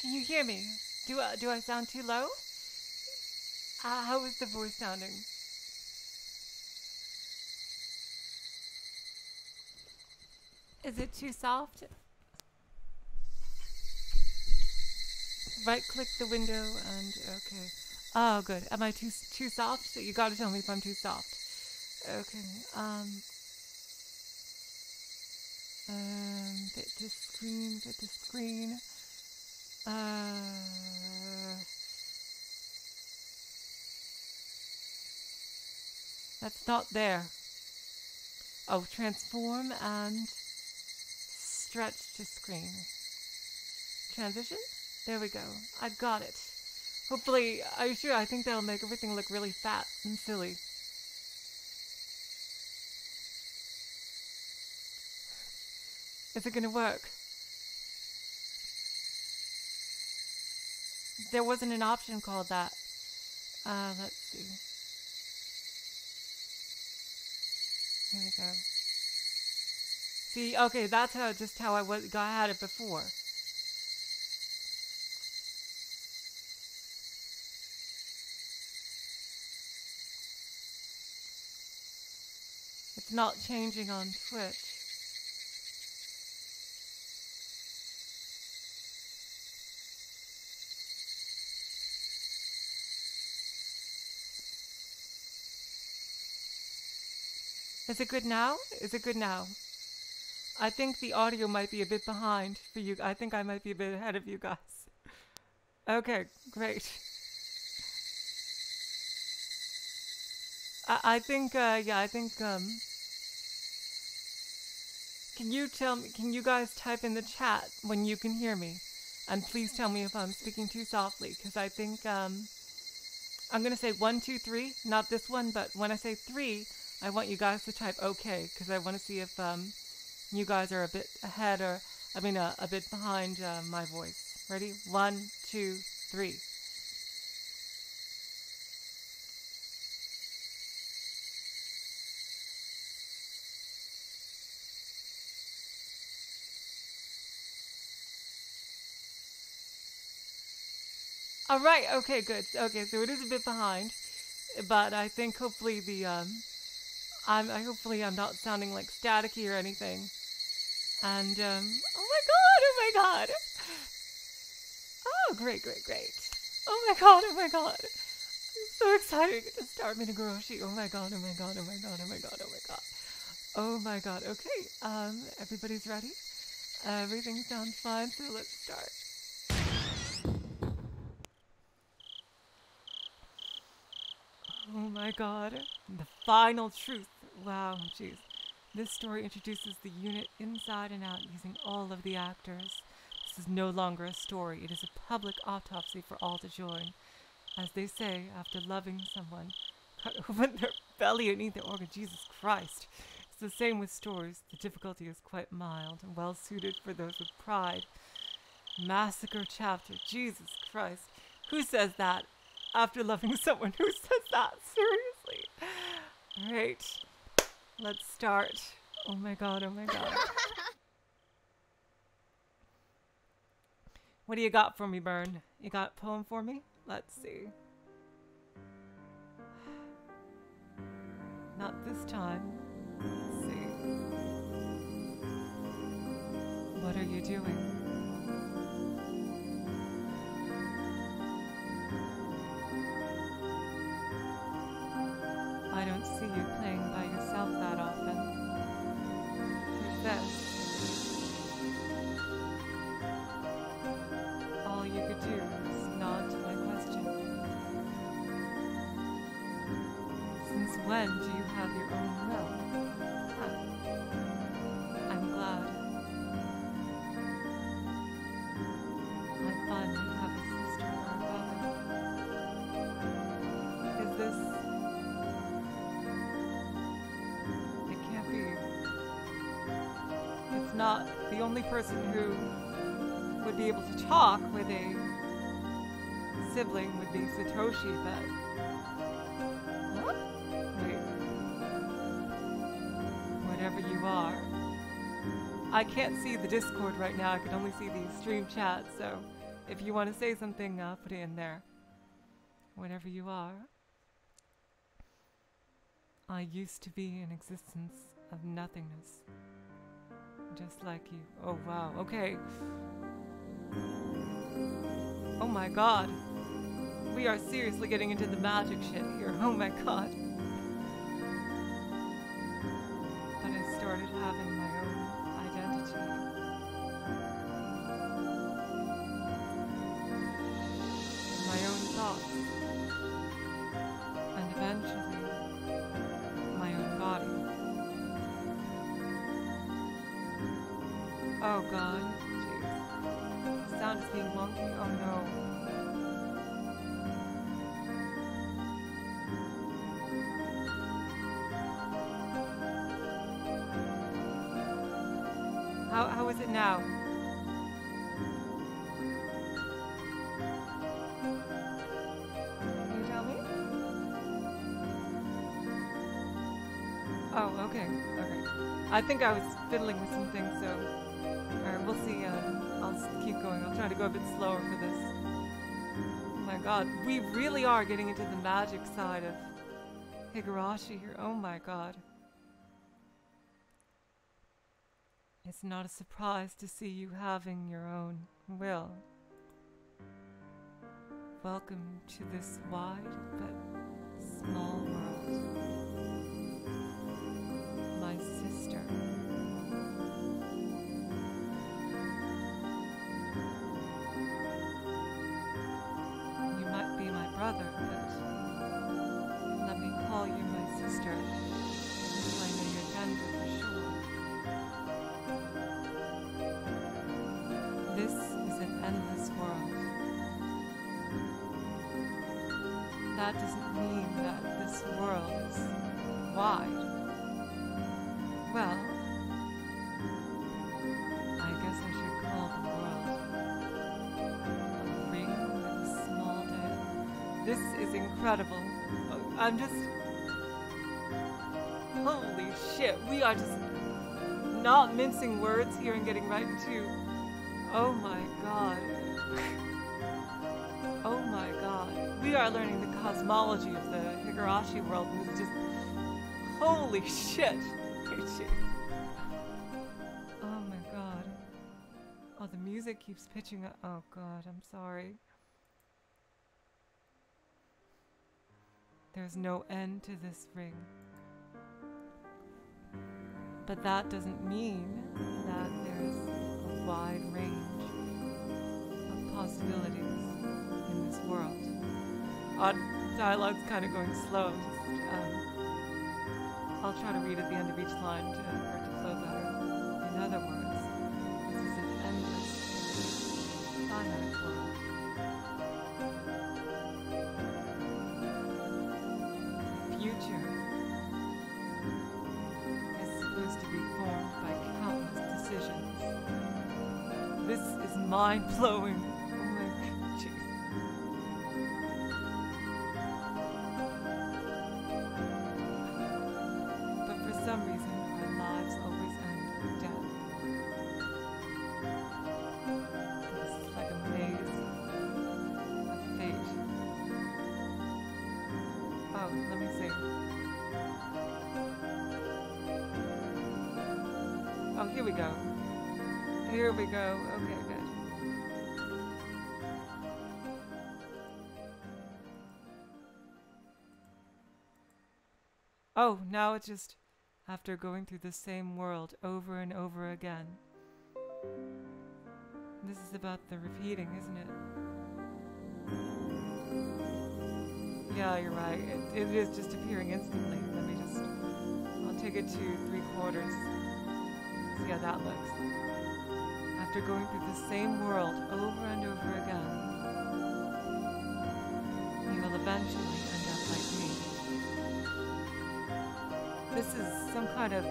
Can you hear me? Do I sound too low? How is the voice sounding? Is it too soft? Right-click the window and okay. Oh, good. Am I too soft? You gotta tell me if I'm too soft. Okay. Fit to screen. Fit to screen. That's not there. Oh, transform and stretch to screen. Transition? There we go. I've got it. Hopefully, are you sure? I think that'll make everything look really fat and silly. Is it gonna work? There wasn't an option called that. Let's see. Here we go. See, okay, that's how just how I was. I had it before. It's not changing on Twitch. Is it good now? Is it good now? I think the audio might be a bit behind for you. I think I might be a bit ahead of you guys. Okay, great. I think, can you tell me, can you guys type in the chat when you can hear me? And please tell me if I'm speaking too softly, because I think, I'm going to say 1, 2, 3, not this one, but when I say 3, I want you guys to type okay, because I want to see if, you guys are a bit ahead or, I mean, a bit behind my voice. Ready? 1, 2, 3. All right. Okay, good. Okay, so it is a bit behind, but I think hopefully the, hopefully I'm not sounding like staticky or anything. And, oh my god! Oh, great. Oh my god. I'm so excited to start Minagoroshi. Oh my god. Okay, everybody's ready. Everything sounds fine, so let's start. Oh my god. The final truth. Wow, jeez. This story introduces the unit inside and out using all of the actors. This is no longer a story. It is a public autopsy for all to join. As they say, after loving someone, cut open their belly and eat their organ. Jesus Christ. It's the same with stories. The difficulty is quite mild and well suited for those with pride. Massacre chapter. Jesus Christ. Who says that? After loving someone, who says that? Seriously. All right. Let's start. Oh my god. What do you got for me, Byrne? You got a poem for me? Let's see. Not this time. Let's see. What are you doing? I don't see you playing by yourself that often. Who's this? All you could do was nod to my question. Since when do you have your own will? I'm glad. I finally have a sister or a brother. Is this... not the only person who would be able to talk with a sibling would be Satoshi, but... Huh? Wait. Whatever you are. I can't see the Discord right now, I can only see the stream chat, so If you want to say something, I'll put it in there. Whenever you are. I used to be an existence of nothingness. Just like you. Oh, wow. Okay. Oh my god. We are seriously getting into the magic shit here. Oh my god. But I started having my own identity. My own thoughts. And eventually, my own body. Oh god, jeez. The sound is being wonky, oh no. How is it now? Can you tell me? Oh, okay, okay. I think I was fiddling with some things, so... Alright, we'll see. I'll keep going. I'll try to go a bit slower for this. Oh my god, we really are getting into the magic side of Higurashi here. Oh my god. It's not a surprise to see you having your own will. Welcome to this wide but small world. My sister. Brother, but let me call you my sister until I know your gender for sure. This is an endless world. That doesn't mean that this world is wide. Well, I guess I should call the world a ring with a small dial. This is incredible. I'm just... Holy shit, we are just not mincing words here and getting right into... Oh my god. Oh my god. We are learning the cosmology of the Higurashi world, and it's just... Holy shit! Oh my god. Oh, the music keeps pitching up. Oh god, I'm sorry. There's no end to this ring. But that doesn't mean that there's a wide range of possibilities in this world. Odd dialogue's kind of going slow. I'll try to read at the end of each line to flow better. In other words, this is an endless, finite world. Future is supposed to be formed by countless decisions. This is mind-blowing. Oh my god, jeez. But for some reason, our lives always end with death. It's like a maze of fate. Oh, let me see. Oh, here we go. Here we go. Okay, good. Oh, now it's just after going through the same world over and over again. This is about the repeating, isn't it? Yeah, you're right. It is just appearing instantly. Let me just... I'll take it to 3/4. See how that looks. After going through the same world over and over again, you will eventually end up like me. This is some kind of...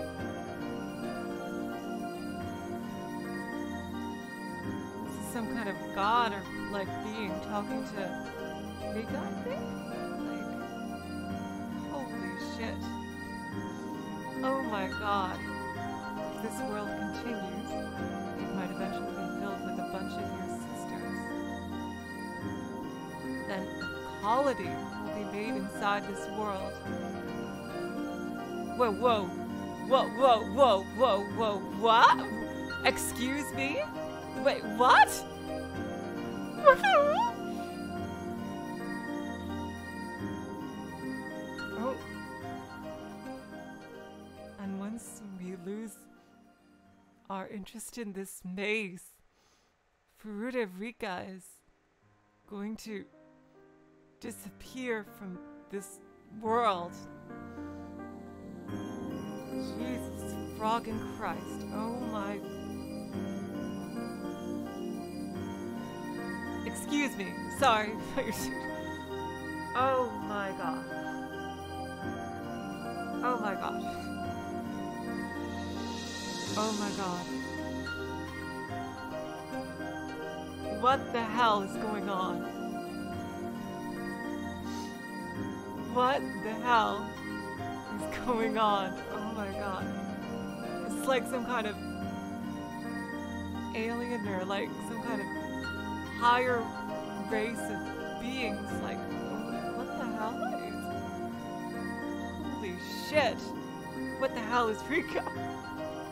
This is some kind of god or, like, being talking to Rika, I think? Shit. Oh my god. If this world continues, it might eventually be filled with a bunch of your sisters. then a colony will be made inside this world. Whoa, whoa, whoa, whoa, whoa, whoa, whoa, what? Excuse me? Wait, what? Oh. And once we lose our interest in this maze, Furude Rika is going to disappear from this world. Jesus, frog in Christ, oh my... Excuse me, sorry. Oh my god. Oh my god. Oh my god. What the hell is going on? What the hell is going on? Oh my god. It's like some kind of alien or like some kind of higher race of beings, like, what the hell is... Holy shit! What the hell is Rika?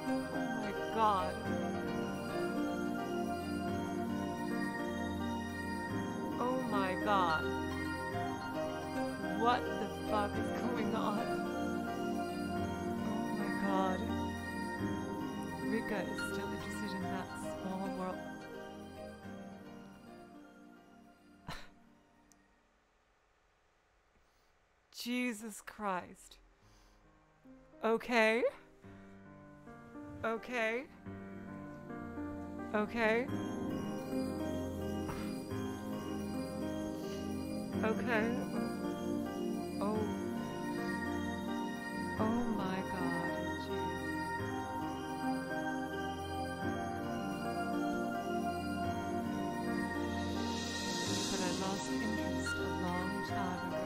Oh my god. Oh my god. What the fuck is going on? Oh my god. Rika is still interested in that small world. Jesus Christ. Okay. Okay. Okay. Okay. Oh. Oh my god. Jeez. But I lost interest a long time ago.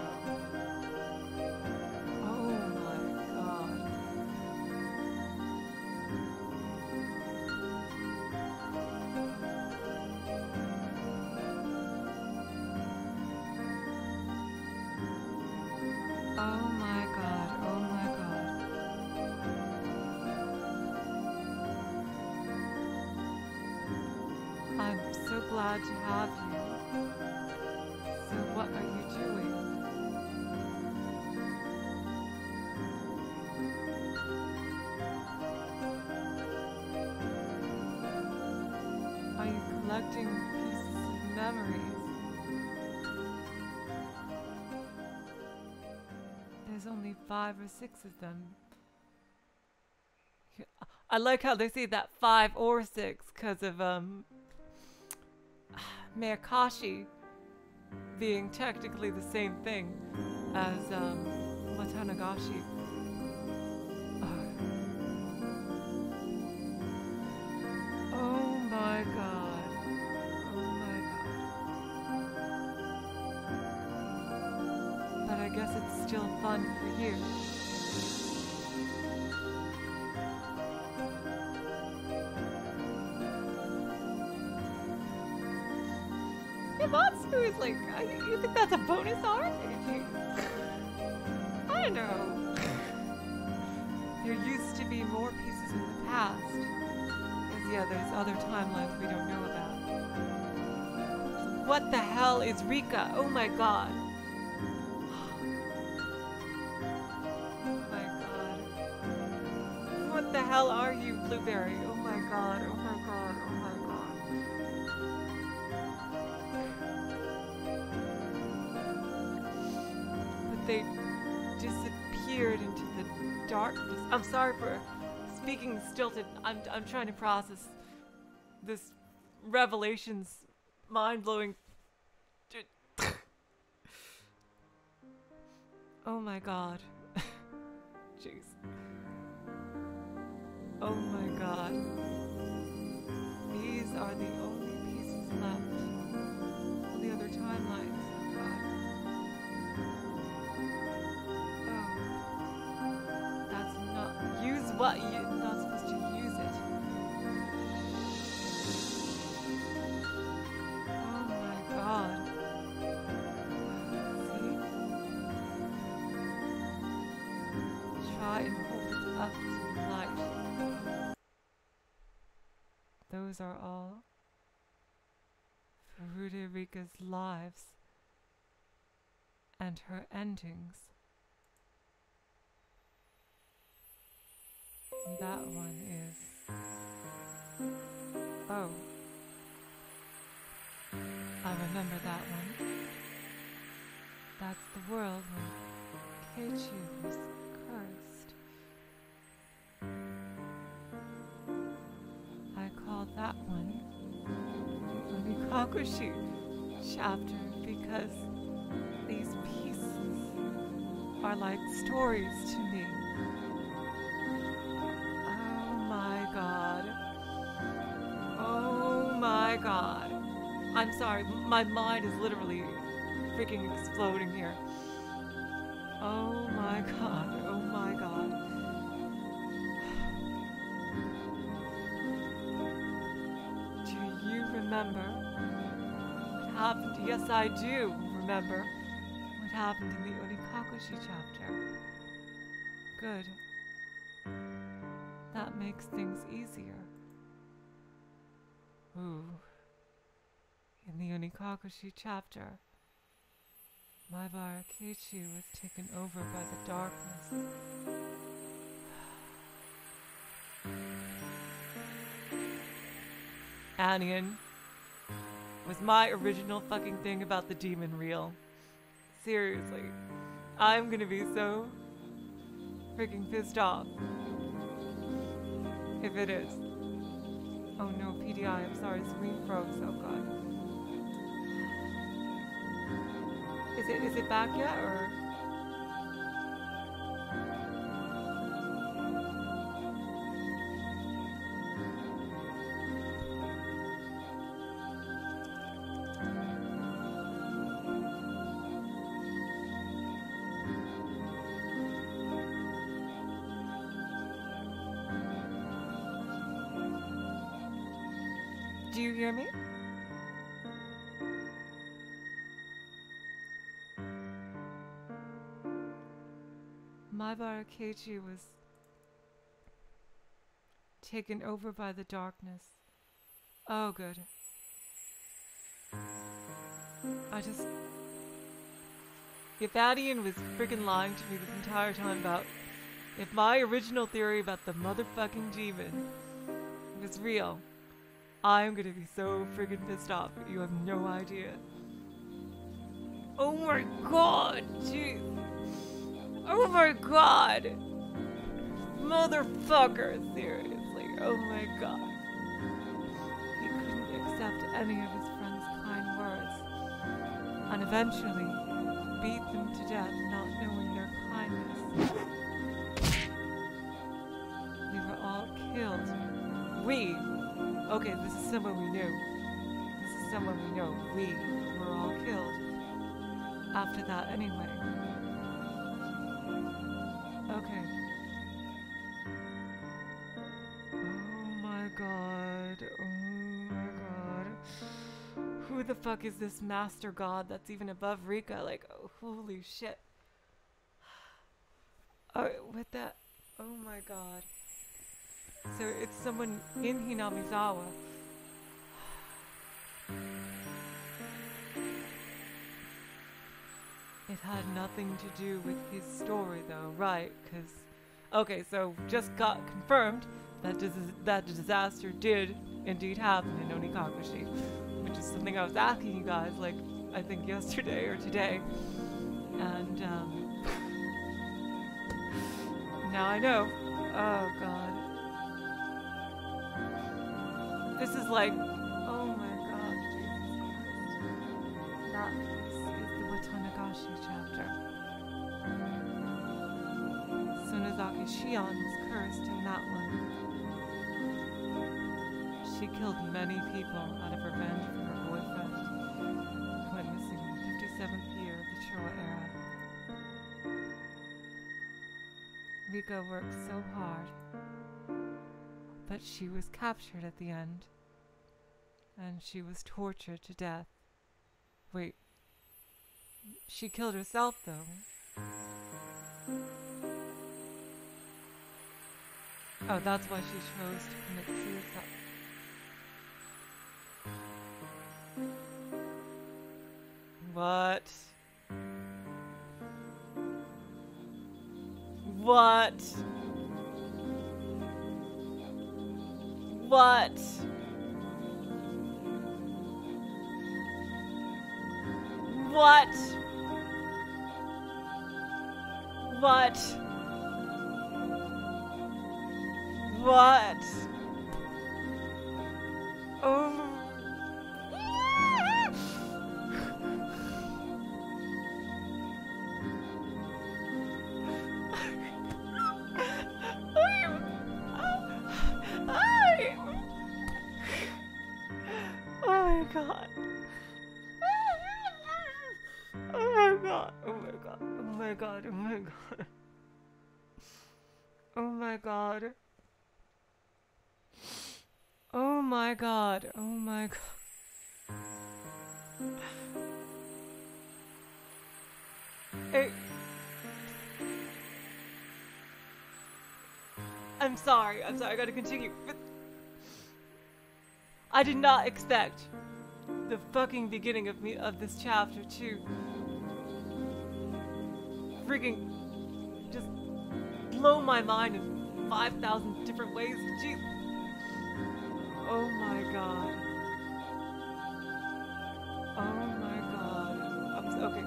Glad to have you. So what are you doing? Are you collecting pieces of memories? There's only 5 or 6 of them. I like how they say that 5 or 6 because of Meakashi being technically the same thing as Watanagashi. Oh. Oh my god. Oh my god. But I guess it's still fun for you. Who is like, you think that's a bonus art? I don't know. There used to be more pieces in the past. Because, yeah, there's other timelines we don't know about. What the hell is Rika? Oh my god. Oh my god. What the hell are you, Blueberry? Oh my god. Oh my god. Oh my god. They disappeared into the darkness. I'm sorry for speaking stilted. I'm trying to process this revelation's mind-blowing. Oh my god. Jeez. Oh my god. These are the only pieces left on the other timeline. What? You're not supposed to use it. Oh my god. saw and hold up to life. Those are all Furude Rika's lives and her endings. And that one is... oh. I remember that one. That's the world when Keiichi was cursed. I called that one Onikakushi chapter because these pieces are like stories to me. Oh my god. Oh my god. I'm sorry, my mind is literally freaking exploding here. Oh my god, oh my god. Do you remember what happened? Yes, I do remember what happened in the Onikakushi chapter. Good. That makes things easier. Ooh. In the Onikakushi chapter, Maebara Keiichi was taken over by the darkness. Anion was my original fucking thing about the demon reel. Seriously, I'm gonna be so freaking pissed off if it is. Oh no, PDI, I'm sorry, screen froze, oh god. Is it back yet, or...? Do you hear me? Maebara Keiichi was taken over by the darkness. Oh, good. If Adian was freaking lying to me this entire time about if my original theory about the motherfucking demon was real, I'm gonna be so freaking pissed off. You have no idea. Oh my god, jeez. Oh my god! Motherfucker, seriously, oh my god. He couldn't accept any of his friend's kind words, and eventually beat them to death, not knowing their kindness. We were all killed. We! Okay, this is someone we knew. This is someone we know. We were all killed. After that, anyway. Okay. Oh my god. Oh my god. Who the fuck is this master god that's even above Rika? Like, oh, holy shit. Alright, with that. Oh my god. So it's someone in Hinamizawa. It had nothing to do with his story, though, right? Because, okay, so just got confirmed that the disaster did indeed happen in Onikakushi, which is something I was asking you guys, like, I think yesterday or today. And, now I know. Oh, God. This is like, oh my God, Jesus Christ. That. Watanagashi chapter. Sonozaki Shion was cursed in that one. She killed many people out of revenge for her boyfriend, who went missing in the 57th year of the Showa era. Rika worked so hard, but she was captured at the end, and she was tortured to death. Wait. She killed herself, though. Oh, that's why she chose to commit suicide. What? What? What? What? Oh. Oh my god. Hey. I'm sorry, I gotta continue. I did not expect the fucking beginning of this chapter to freaking just blow my mind in 5,000 different ways. Jeez. Oh my god. Oh my god. Okay.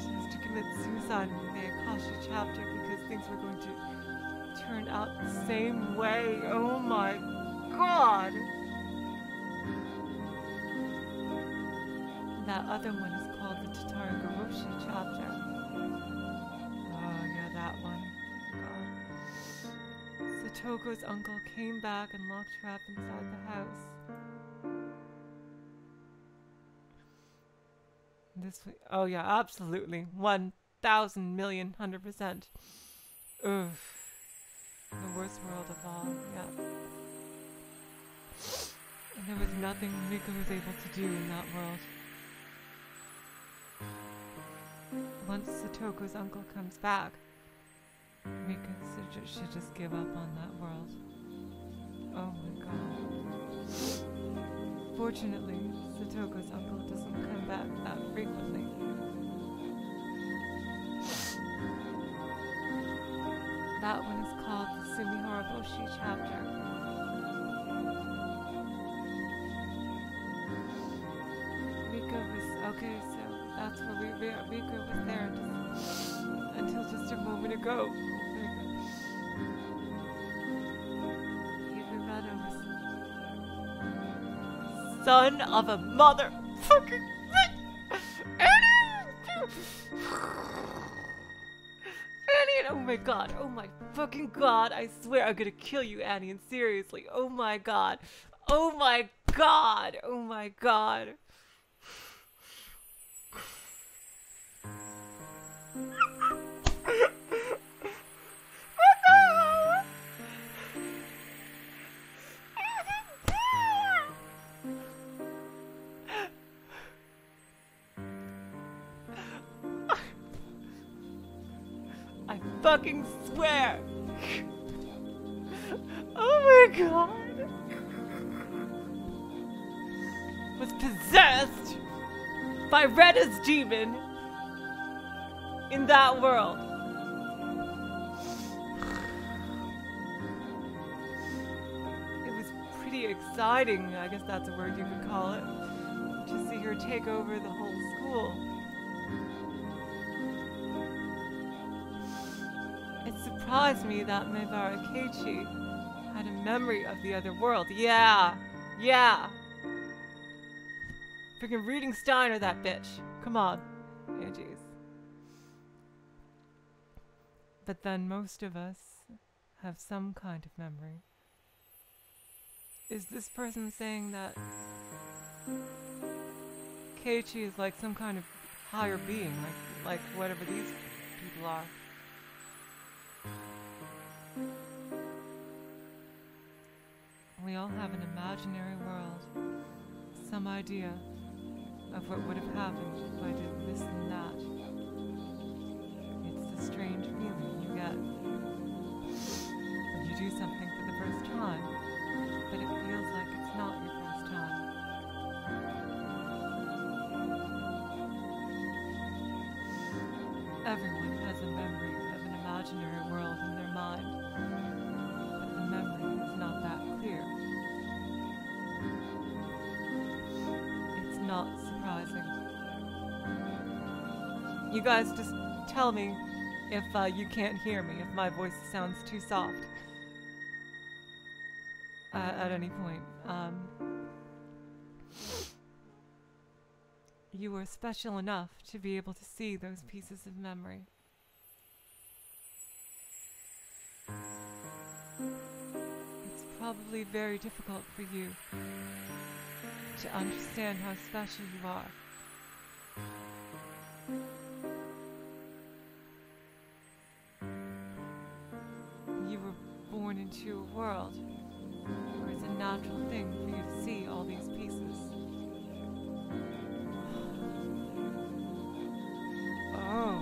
She has to commit suicide in the Meakashi chapter because things were going to turn out the same way. Oh my god. That other one is called the Tatarigoroshi chapter. Oh yeah, that one. Toko's uncle came back and locked her up inside the house. Oh yeah, absolutely. 1,000,000,000%. Oof. The worst world of all, yeah. And there was nothing Rika was able to do in that world. Once Satoko's uncle comes back, Rika should just give up on that world. Oh my god. Fortunately, Satoko's uncle doesn't come back that frequently. That one is called the Sumihoroboshi chapter. Rika was... Okay, so that's where Rika was there until just a moment ago. Son of a motherfucking Annie! Oh my fucking god, I swear I'm gonna kill you, Annie, and seriously, oh my god. Fucking swear. Oh my god. Was possessed by Rena's demon in that world. It was pretty exciting, I guess that's a word you could call it, to see her take over the whole school. It surprised me that Maebara Keiichi had a memory of the other world. Yeah, yeah. Freaking Reading Steiner, that bitch. Come on. Yeah, jeez. But then most of us have some kind of memory. Is this person saying that Keiichi is like some kind of higher being, like whatever these people are? We all have an imaginary world, some idea of what would have happened if I did this and that. It's the strange feeling you get not surprising. You guys just tell me if you can't hear me, if my voice sounds too soft at any point. You were special enough to be able to see those pieces of memory. It's probably very difficult for you to understand how special you are. You were born into a world where it's a natural thing for you to see all these pieces. Oh,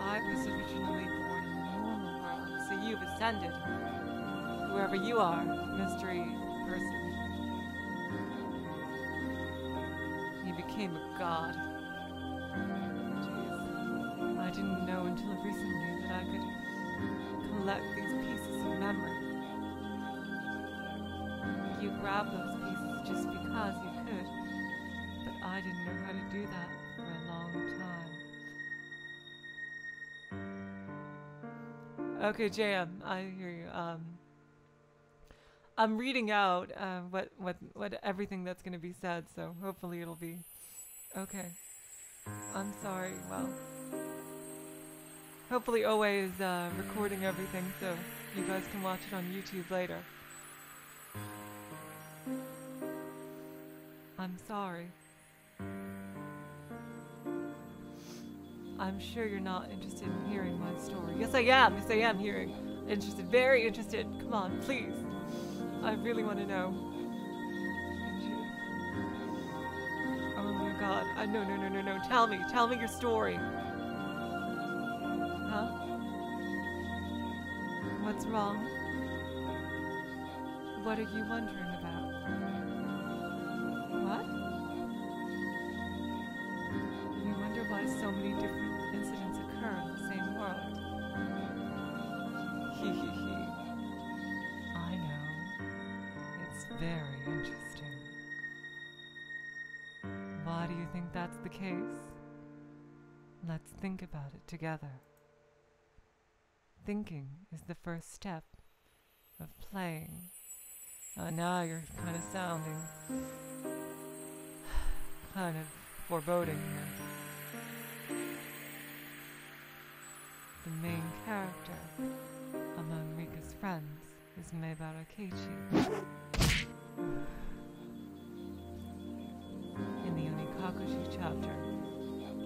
I was originally born in the normal world, so you've ascended, whoever you are, mystery person. You became a god. Jeez. I didn't know until recently that I could collect these pieces of memory. You grabbed those pieces just because you could, but I didn't know how to do that for a long time. Okay, JM, I hear you. I'm reading out what everything that's going to be said, so hopefully it'll be okay. I'm sorry. Well, hopefully Owe is recording everything, so you guys can watch it on YouTube later. I'm sorry. I'm sure you're not interested in hearing my story. Yes, I am. Yes, I am hearing. Interested. Very interested. Come on, please. I really want to know. Oh my god. No, no, no, no, no. Tell me. Tell me your story. Huh? What's wrong? What are you wondering about? What? You wonder why so many different incidents occur in the same world. Hee hee hee. Very interesting. Why do you think that's the case? Let's think about it together. Thinking is the first step of playing. Oh, now you're kind of sounding kind of foreboding here. The main character among Rika's friends is Maebara Keiichi. In the Onikakushi chapter,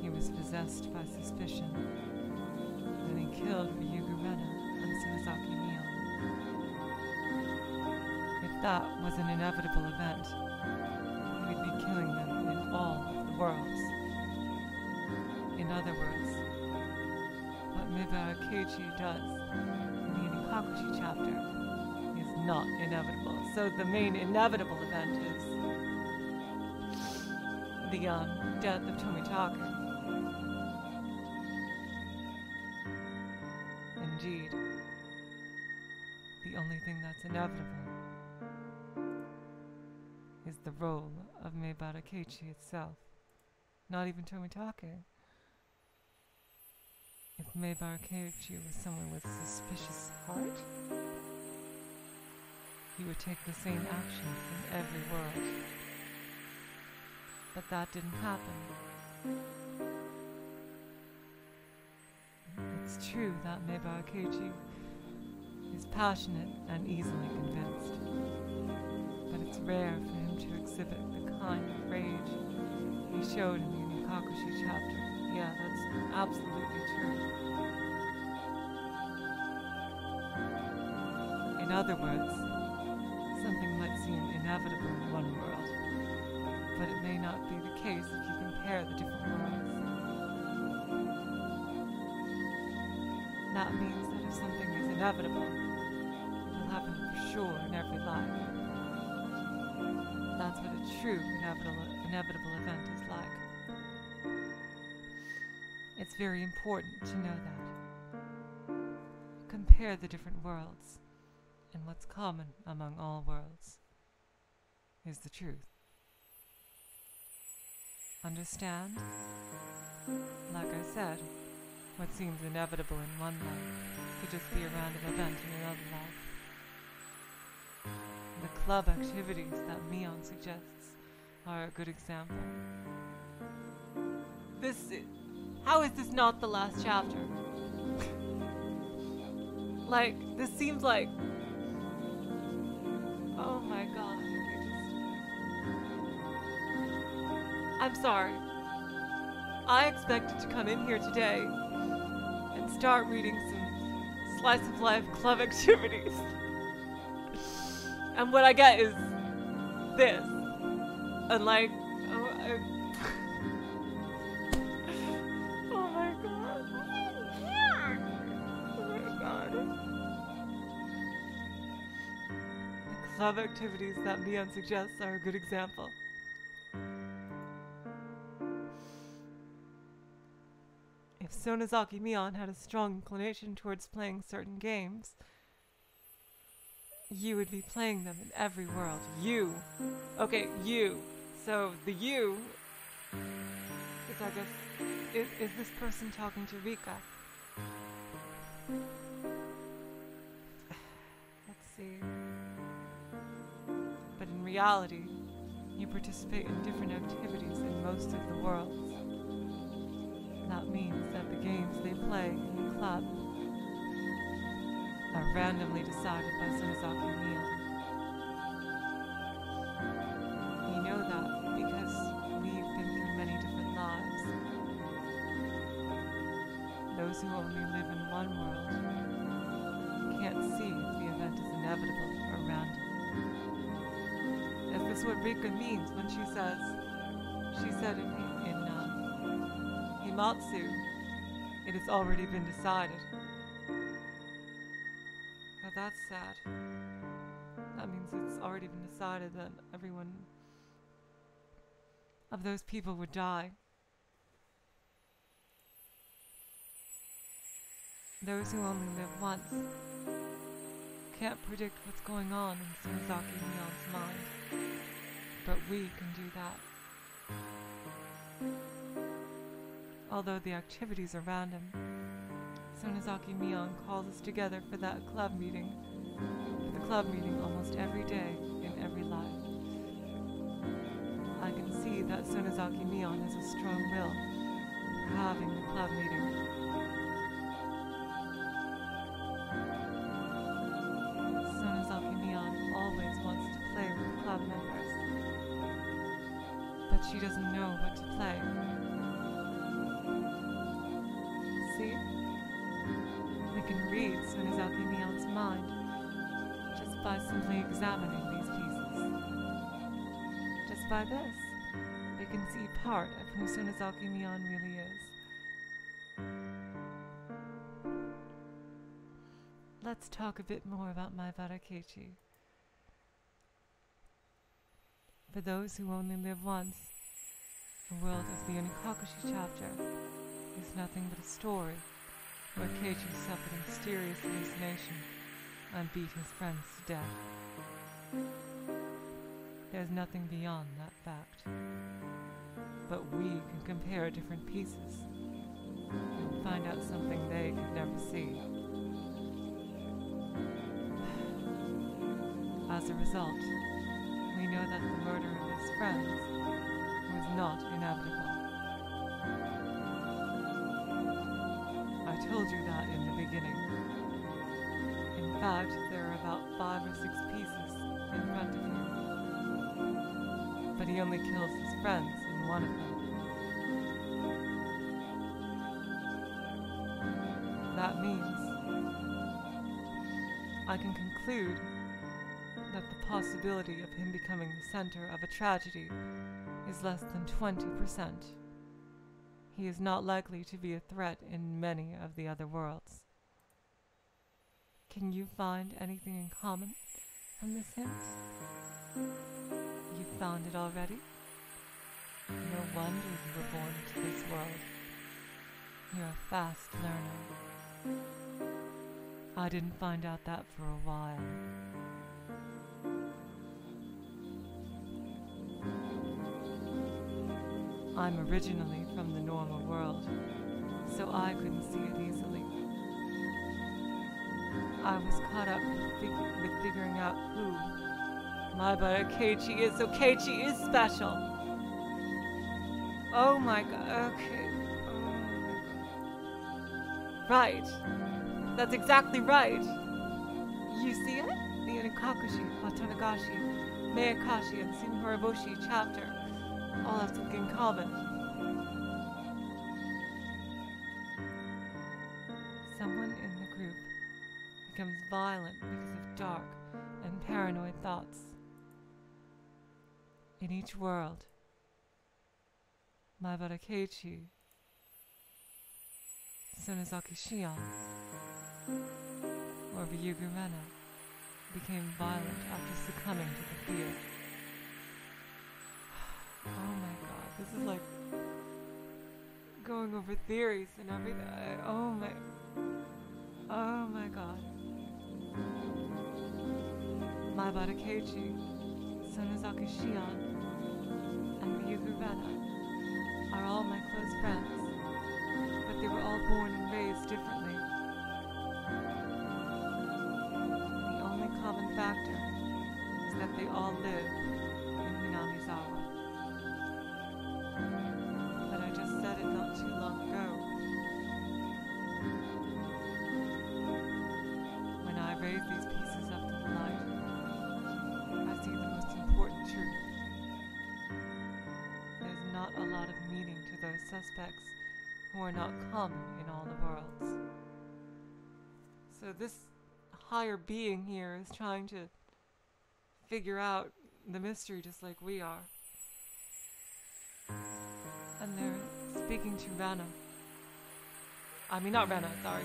he was possessed by suspicion, and he killed Ryuugu Rena and Sonozaki Mion. If that was an inevitable event, he would be killing them in all of the worlds. In other words, what Maebara Keiichi does in the Onikakushi chapter not inevitable. So the main inevitable event is the death of Tomitake. Indeed, the only thing that's inevitable is the role of Maebara Keiichi itself, not even Tomitake. If Maebara Keiichi was someone with a suspicious heart, he would take the same actions in every world. But that didn't happen. It's true that Maebara Keiichi is passionate and easily convinced, but it's rare for him to exhibit the kind of rage he showed in the Onikakushi chapter. Yeah, that's absolutely true. In other words, something might seem inevitable in one world, but it may not be the case if you compare the different worlds. That means that if something is inevitable, it will happen for sure in every life. That's what a true inevitable event is like. It's very important to know that. Compare the different worlds. And what's common among all worlds is the truth. Understand? Like I said, what seems inevitable in one life could just be a random event in another life. The club activities that Mion suggests are a good example. How is this not the last chapter? Like, this seems like... Oh my god. I'm sorry. I expected to come in here today and start reading some slice of life club activities. And what I get is this. And like, oh, oh my god. Oh my god. The club activities that Mion suggests are a good example. If Sonozaki Mion had a strong inclination towards playing certain games, you would be playing them in every world. You. Okay, you. So, the you is, I guess, is this person talking to Rika? Let's see. But in reality, you participate in different activities in most of the worlds. That means that the games they play in the club are randomly decided by Sonozaki Mion. Those who only live in one world can't see if the event is inevitable or random. Is this what Rika means when she says, she said in Himatsu, it has already been decided? Now that's sad. That means it's already been decided that everyone of those people would die. Those who only live once can't predict what's going on in Sonozaki Mion's mind, but we can do that. Although the activities are random, Sonozaki Mion calls us together for that club meeting. For the club meeting almost every day in every life. I can see that Sonozaki Mion has a strong will for having the club meeting. She doesn't know what to play. See? We can read Sonozaki Mion's mind just by simply examining these pieces. Just by this, we can see part of who Sonozaki Mion really is. Let's talk a bit more about Maebara Keiichi. For those who only live once, the world of the Onikakushi chapter is nothing but a story where Keiichi suffered a mysterious hallucination and beat his friends to death. There's nothing beyond that fact. But we can compare different pieces and find out something they could never see. As a result, we know that the murder of his friends was not inevitable. I told you that in the beginning. In fact, there are about 5 or 6 pieces in front of him. But he only kills his friends in one of them. That means I can conclude that the possibility of him becoming the center of a tragedy is less than 20%. He is not likely to be a threat in many of the other worlds. Can you find anything in common from this hint? You found it already? No wonder you were born into this world. You're a fast learner. I didn't find out that for a while. I'm originally from the normal world, so I couldn't see it easily. I was caught up with figuring out who Maebara Keiichi is. So Keiichi is special. Oh my god, okay. Oh my god. Right. That's exactly right. You see it? The Onikakushi, Watanagashi, Meakashi, and Sumihoroboshi chapter all have something in common. Someone in the group becomes violent because of dark and paranoid thoughts. In each world, Maebara Keiichi, Sonozaki Shion, or Ryuugu Rena became violent after succumbing to the fear. Oh my god, this is like going over theories and everything. Oh my god. Maebara Keiichi, Sonozaki Shion, and Ryuugu Rena are all my close friends, but they were all born and raised differently. The common factor is that they all live in Hinamizawa. But I just said it not too long ago. When I raise these pieces up to the light, I see the most important truth. There's not a lot of meaning to those suspects who are not common in all the worlds. So this higher being here is trying to figure out the mystery just like we are. And they're speaking to Rena. I mean, not Rena, sorry.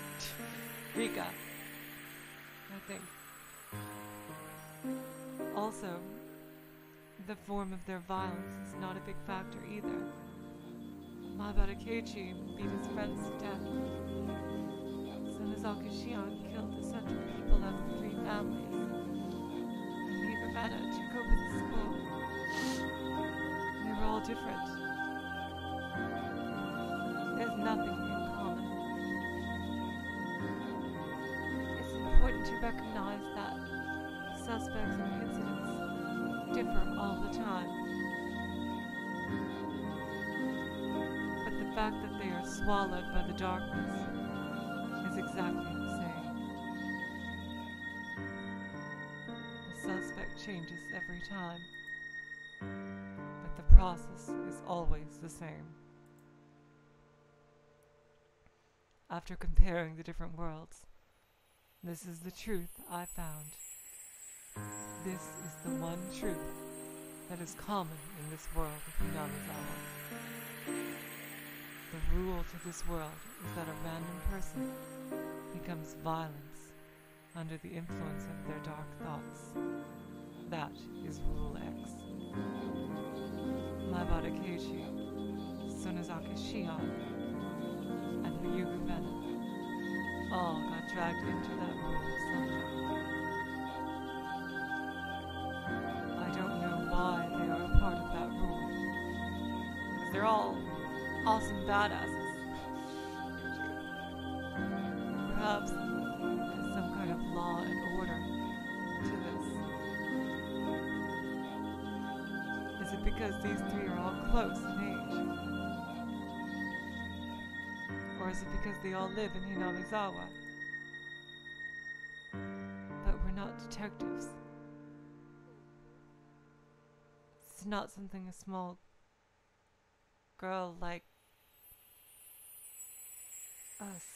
Rika, I think. Also, the form of their violence is not a big factor either. Maebara Keiichi beat his friends to death. Sonozaki Shion killed the central people of the three families, and Ryuugu Rena took over the school. They were all different. There's nothing in common. It's important to recognize that suspects and incidents differ all the time. But the fact that they are swallowed by the darkness exactly the same. The suspect changes every time, but the process is always the same. After comparing the different worlds, this is the truth I found. This is the one truth that is common in this world of Hinamizawa. The rule to this world is that a random person becomes violence under the influence of their dark thoughts. That is Rule X. Maebara Keiichi, Sonozaki Shion, and Ryuugu Rena all got dragged into that rule somehow. I don't know why they are a part of that rule, because they're all awesome badasses. Perhaps there's some kind of law and order to this. Is it because these three are all close in age? Or is it because they all live in Hinamizawa? But we're not detectives. It's not something a small girl like us,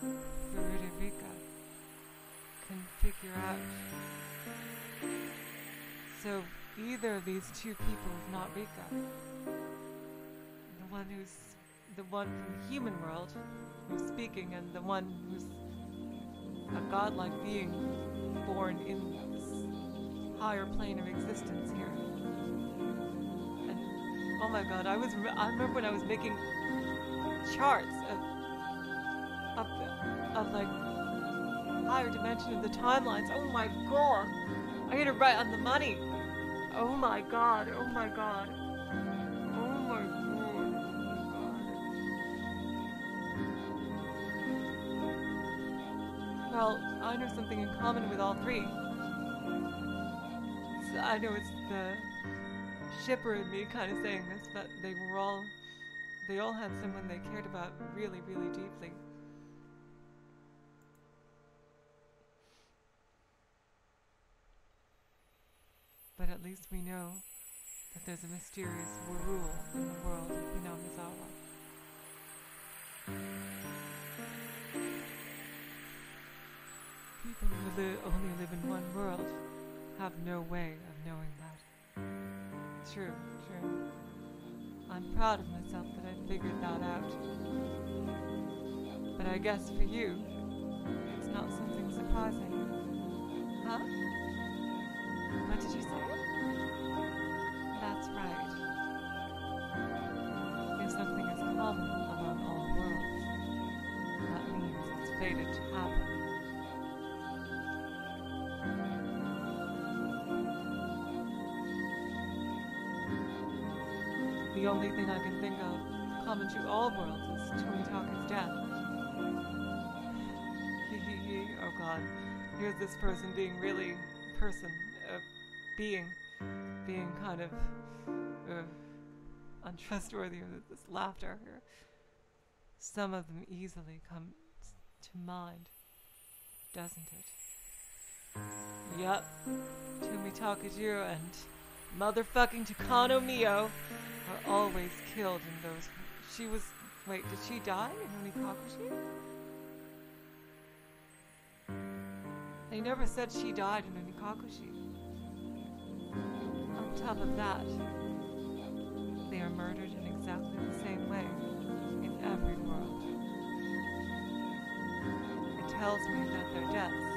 Furude Rika, can figure out. So either of these two people is not Rika. The one from the human world who's speaking, and the one who's a godlike being born in this higher plane of existence here. And oh my god, I remember when I was making charts of like higher dimension of the timelines. Oh my god, I hit it right on the money. Oh my god, oh my god, oh my Well, I know something in common with all three. So I know it's the shipper in me kind of saying this, but they all had someone they cared about really, really deeply. But at least we know that there's a mysterious rule in the world of Hinamizawa. People who only live in one world have no way of knowing that. True, true. I'm proud of myself that I figured that out. But I guess for you, it's not something surprising. Huh? What did you say? That's right. If something is common among all worlds, that means it's fated to happen. The only thing I can think of common to all worlds is Tomitake's death. Oh god. Here's this person being really... being kind of untrustworthy with this laughter here. Some of them easily come to mind, doesn't it? Yep, Tomitake Jiro and motherfucking Takano Miyo are always killed in those. She was, wait, did she die in Onikakushi? They never said she died in Onikakushi. On top of that, they are murdered in exactly the same way in every world. It tells me that their deaths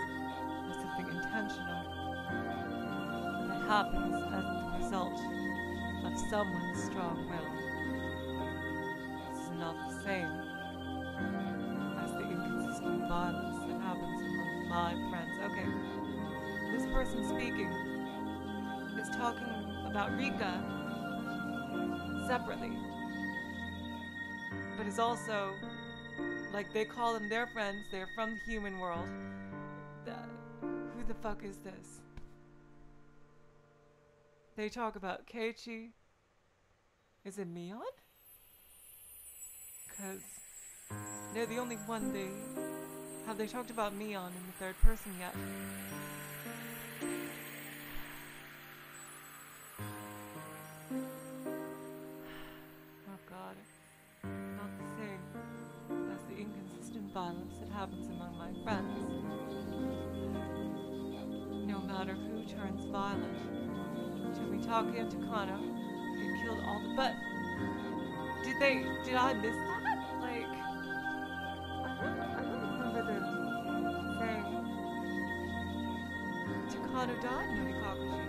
are something intentional that happens as the result of someone's strong will. It's not the same as the inconsistent violence that happens among my friends. Okay, this person speaking is talking about Rika separately, but is also, like, they call them their friends, they're from the human world. Who the fuck is this? They talk about Keiichi. Is it Mion? Because they're the only one they... Have they talked about Mion in the third person yet? Violence that happens among my friends. No matter who turns violent, Tomitake and Takano get killed all the— but did I miss that? Like, I don't remember them saying Takano died in Onikakushi.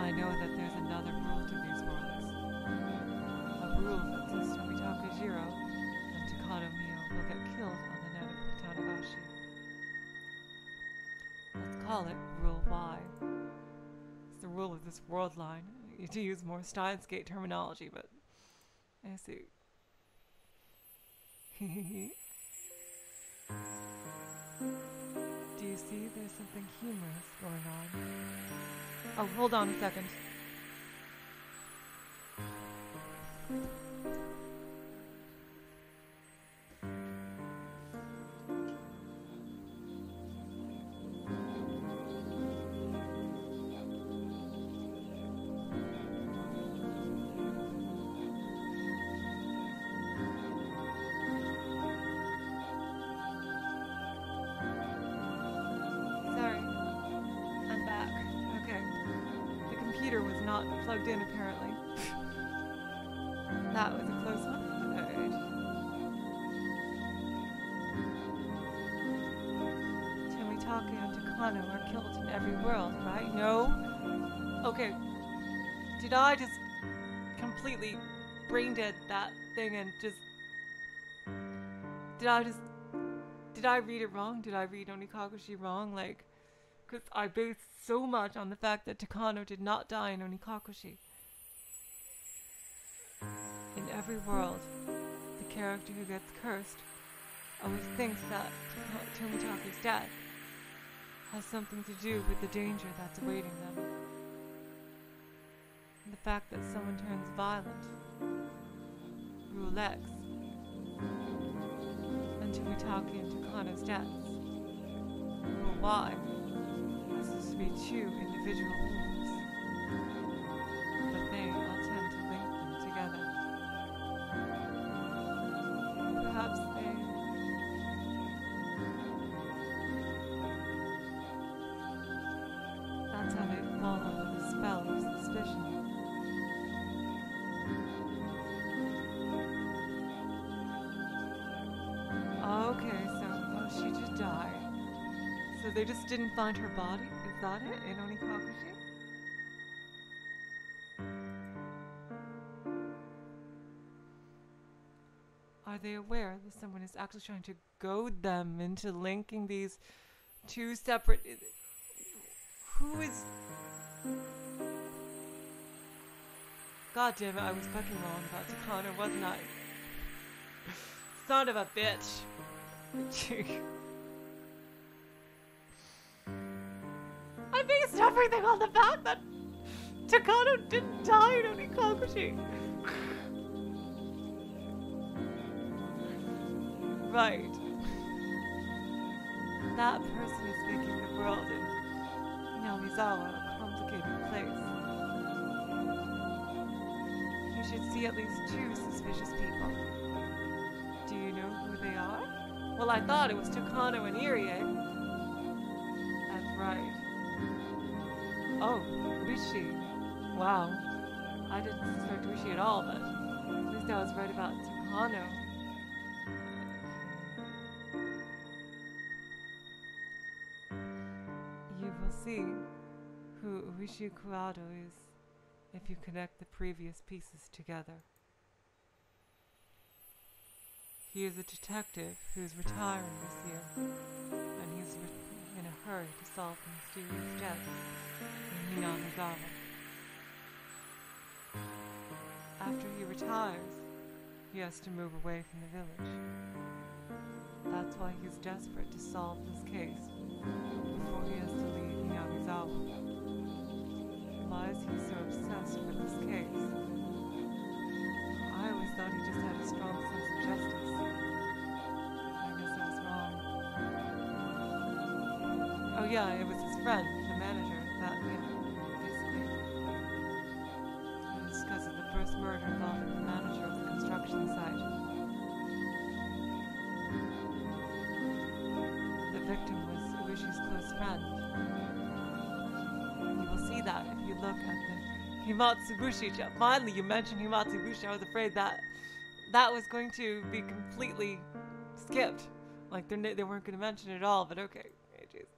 I know that there's another rule to these worlds. A rule that says Tomitake Jiro and Takano Miyo will get killed on the night of Watanagashi. Let's call it Rule Y. It's the rule of this world line. To use more Steins Gate terminology, but I see. Do you see there's something humorous going on? Oh, hold on a second. Plugged in, apparently. That was a close one. Tomitake and Takano are killed in every world, right? No? Okay. Did I just completely brain dead that thing and just... Did I read it wrong? Did I read Onikakushi wrong? Like... Because I based so much on the fact that Takano did not die in Onikakushi. In every world, the character who gets cursed always thinks that Tomitake's death has something to do with the danger that's awaiting them. And the fact that someone turns violent, roulettes, and Tomitake and Takano's deaths, or why this is to be two individual wounds, but they all tend to link them together. Perhaps they... That's how they fall under the spell of suspicion. Okay, so she just died. So they just didn't find her body? Is that it? In Onikakushi? Are they aware that someone is actually trying to goad them into linking these two separate... Who is... God damn it, I was fucking wrong about Takano, wasn't I? Son of a bitch. I based everything on the fact that Takano didn't die in Onikakushi. Right. That person is making the world in Hinamizawa a complicated place. You should see at least two suspicious people. Do you know who they are? Well, I thought it was Takano and Irie. That's right. Oh, Rishi. Wow. I didn't suspect Rishi at all, but at least I was right about Takano. See who Ooishi Kuraudo is if you connect the previous pieces together. He is a detective who is retiring this year, and he's in a hurry to solve the mysterious death in Hinamizawa. After he retires, he has to move away from the village. That's why he's desperate to solve this case before he has to leave. Why is he so obsessed with this case? I always thought he just had a strong sense of justice. I guess I was wrong. Oh yeah, it was his friend, the manager, that basically. It was because of the first murder involving the manager of the construction site. The victim was Uishi's close friend. See that if you look at the Himatsubushi. Finally, you mentioned Himatsubushi. I was afraid that was going to be completely skipped. Like they weren't going to mention it at all. But okay, it is.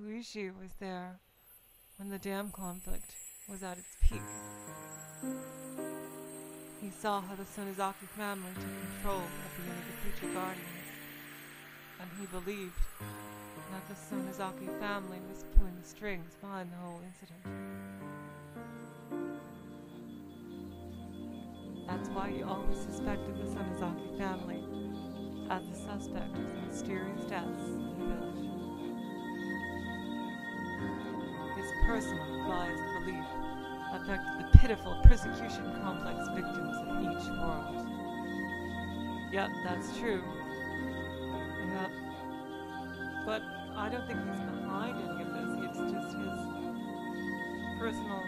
Ooishi was there when the dam conflict was at its peak. He saw how the Sonozaki family took control of the Onikakushi Gardens, and he believed that the Sonozaki family was pulling the strings behind the whole incident. That's why he always suspected the Sonozaki family as the suspect of the mysterious deaths in the village. His personal biased belief affected the pitiful persecution complex victims of each world. Yep, that's true. Yep. But I don't think he's behind any of this. It's just his personal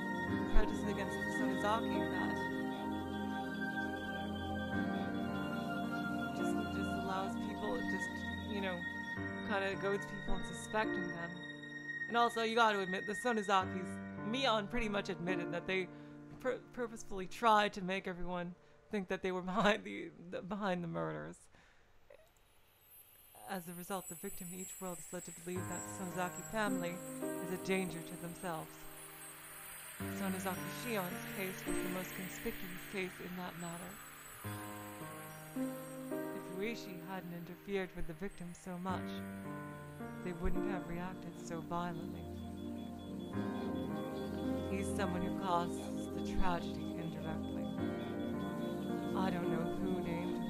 prejudice against the Sonozaki that just allows people, kind of goads people in suspecting them. And also, you got to admit, the Sonozakis, Mion pretty much admitted that they purposefully tried to make everyone think that they were behind the murders. As a result, the victim of each world is led to believe that the Sonozaki family is a danger to themselves. Sonozaki Shion's case was the most conspicuous case in that matter. If Ooishi hadn't interfered with the victim so much, they wouldn't have reacted so violently. He's someone who causes the tragedy in exactly? I don't know who named it.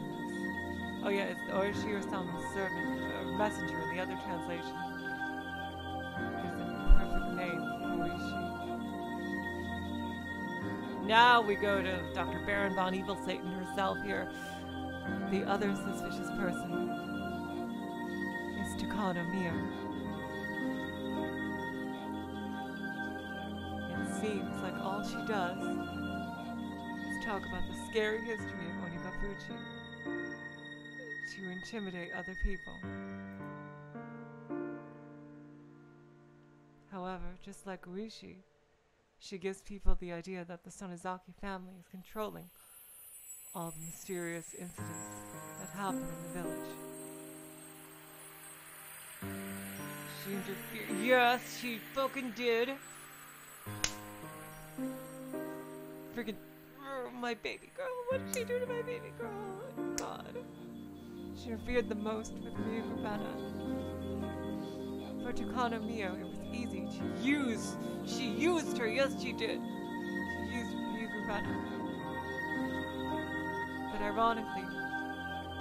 Oh yeah, it's Oishi or some servant, messenger in the other translation. It's a perfect name, Oishi. Now we go to Dr. Baron von Evil Satan herself here. The other suspicious person is Takano Miyo. Seems like all she does is talk about the scary history of Onikakushi to intimidate other people. However, just like Rishi, she gives people the idea that the Sonozaki family is controlling all the mysterious incidents that happen in the village. She interfered. Yes, she fucking did. Freaking my baby girl. What did she do to my baby girl? Oh, God. She interfered the most with me for Bana. For Takano Miyo, it was easy to use. She used her, yes she did. She used Ryuugu Rena. But ironically,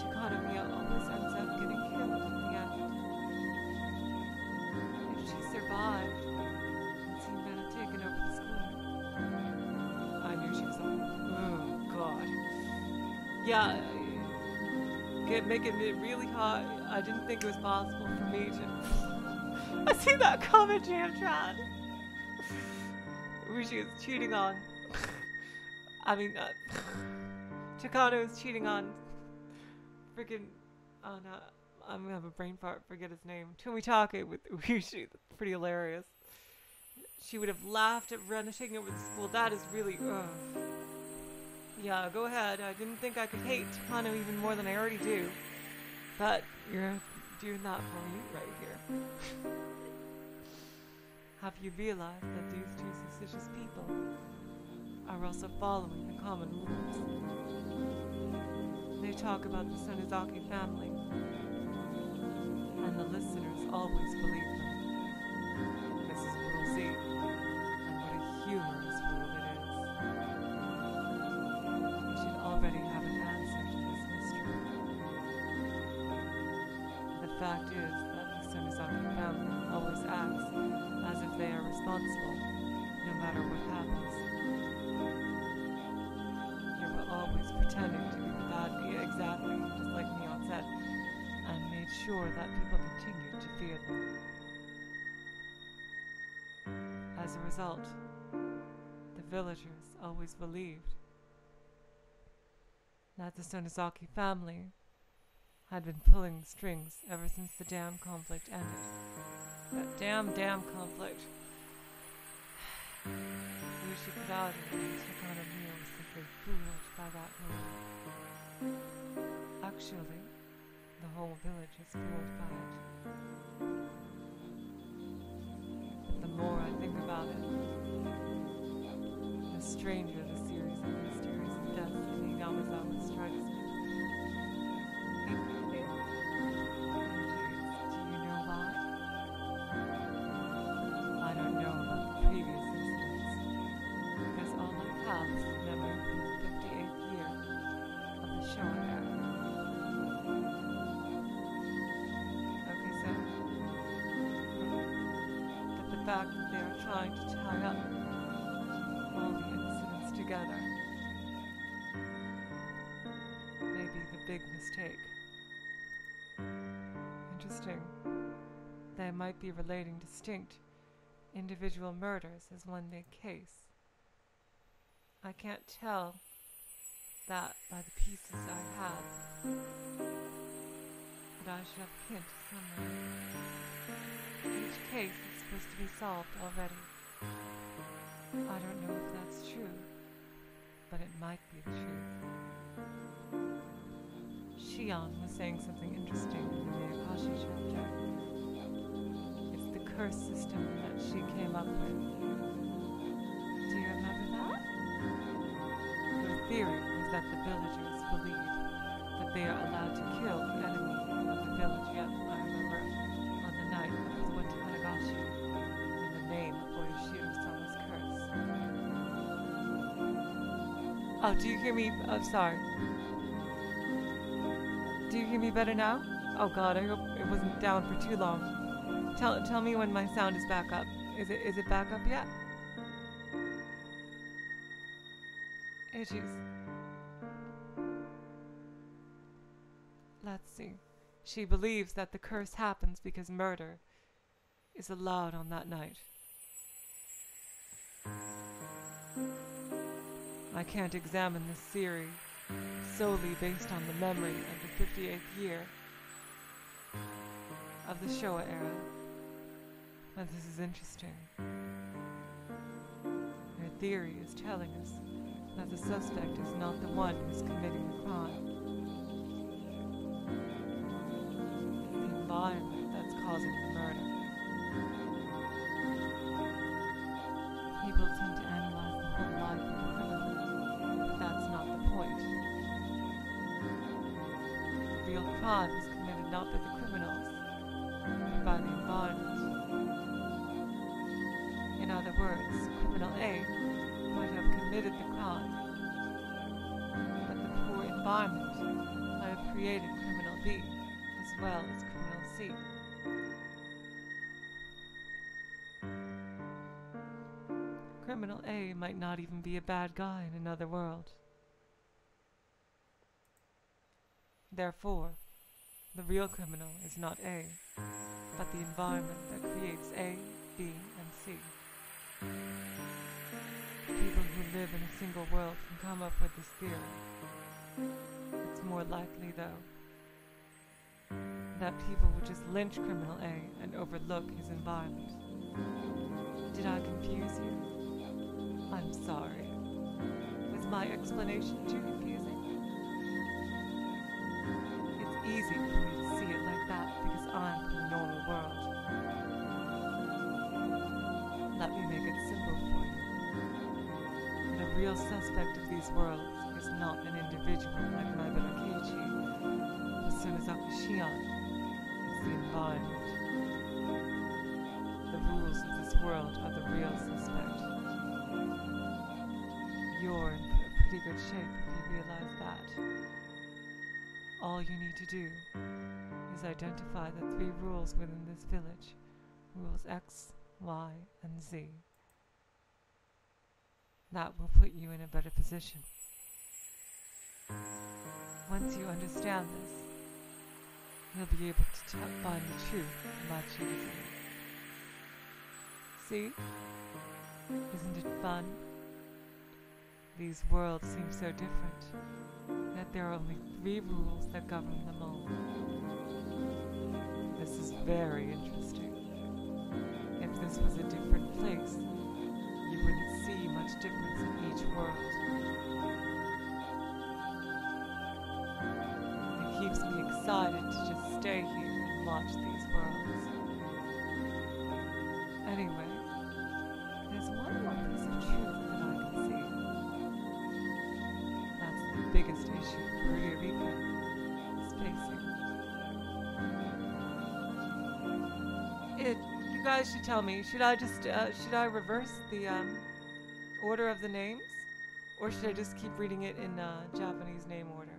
Takano Miyo always ends up getting killed in the end. If she survived, it seemed to have taken over the school. Oh God. Yeah, making it really hot. I didn't think it was possible for me to. I see that comment, Jam Chan. Rishi is cheating on. I mean, Takano is cheating on. Freaking. Oh no, I'm gonna have a brain fart. Forget his name. Tomitake with Rishi. That's pretty hilarious. She would have laughed at Rena taking over the school. That is really, ugh. Yeah, go ahead. I didn't think I could hate Takano even more than I already do. But you're doing that for me right here. Have you realized that these two suspicious people are also following the common rules? They talk about the Sonozaki family, and the listeners always believe them. This is crazy. Humorous world it is. We should already have an answer to this mystery. The fact is that the Sonozaki family always acts as if they are responsible, no matter what happens. They were always pretending to be the bad guy, exactly, just like Mion said, and made sure that people continued to fear them. As a result, villagers always believed that the Sonozaki family had been pulling the strings ever since the dam conflict ended. That damn conflict. Ooishi Kuraudo and Takano Miyo was simply fooled by that rumor. Actually, the whole village is fooled by it. But the more I think about it, stranger the series of mysteries and deaths in Hinamizawa strikes me. Do you know why? I don't know about the previous incidents, because all my paths never from the 58th year of the Showa era. Okay, so, but the fact that they are trying to tie up together may be the big mistake. Interesting. They might be relating distinct individual murders as one big case. I can't tell that by the pieces I have, but I should have a hint somewhere. Each case is supposed to be solved already. I don't know if that's true, but it might be the truth. Shion was saying something interesting in the Meakashi chapter. It's the curse system that she came up with. Do you remember that? Her theory was that the villagers believe that they are allowed to kill the enemy of the village. Yes, I remember on the night of the Watanagashi in the name of Oishi Kuraudo's curse. Oh, do you hear me? I'm sorry. Do you hear me better now? Oh God, I hope it wasn't down for too long. Tell me when my sound is back up. Is it back up yet? Issues. Let's see. She believes that the curse happens because murder is allowed on that night. I can't examine this theory solely based on the memory of the 58th year of the Showa era. But this is interesting. Her theory is telling us that the suspect is not the one who's committing the crime. It's the environment that's causing the murder. People tend to analyze the whole life of a criminal, but that's not the point. The real crime is committed not by the criminals, but by the environment. In other words, criminal A would have committed the crime, but the poor environment might have created criminal B as well as criminal C. Criminal A might not even be a bad guy in another world. Therefore, the real criminal is not A, but the environment that creates A, B, and C. People who live in a single world can come up with this theory. It's more likely, though, that people would just lynch criminal A and overlook his environment. Did I confuse you? I'm sorry. Was my explanation too confusing? It's easy for me to see it like that because I'm from the normal world. Let me make it simple for you. The real suspect of these worlds is not an individual like Maebara Keiichi or Sonozaki Shion. It's the environment. The rules of this world are the real suspect. You're in pretty good shape if you realize that. All you need to do is identify the three rules within this village. Rules X, Y, and Z. That will put you in a better position. Once you understand this, you'll be able to find the truth much easier. See? Isn't it fun? These worlds seem so different that there are only three rules that govern them all. This is very interesting. If this was a different place, you wouldn't see much difference in each world. It keeps me excited to just stay here and watch these worlds. Anyway, there's one more piece of truth that I can see. That's the biggest issue Furude Rika is facing. You guys should tell me, should I reverse the order of the names? Or should I just keep reading it in Japanese name order?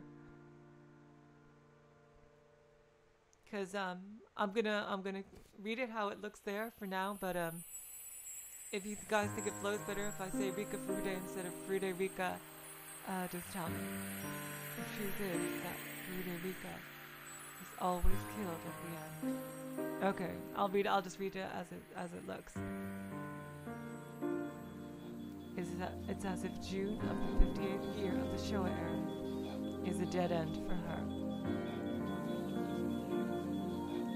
Because I'm gonna read it how it looks there for now, but if you guys think it flows better if I say Rika Furude instead of Furude Rika, just tell me. The truth is that Furude Rika is always killed at the end. Okay, I'll just read it as it looks. It's as if June of the 58th year of the Showa era is a dead end for her.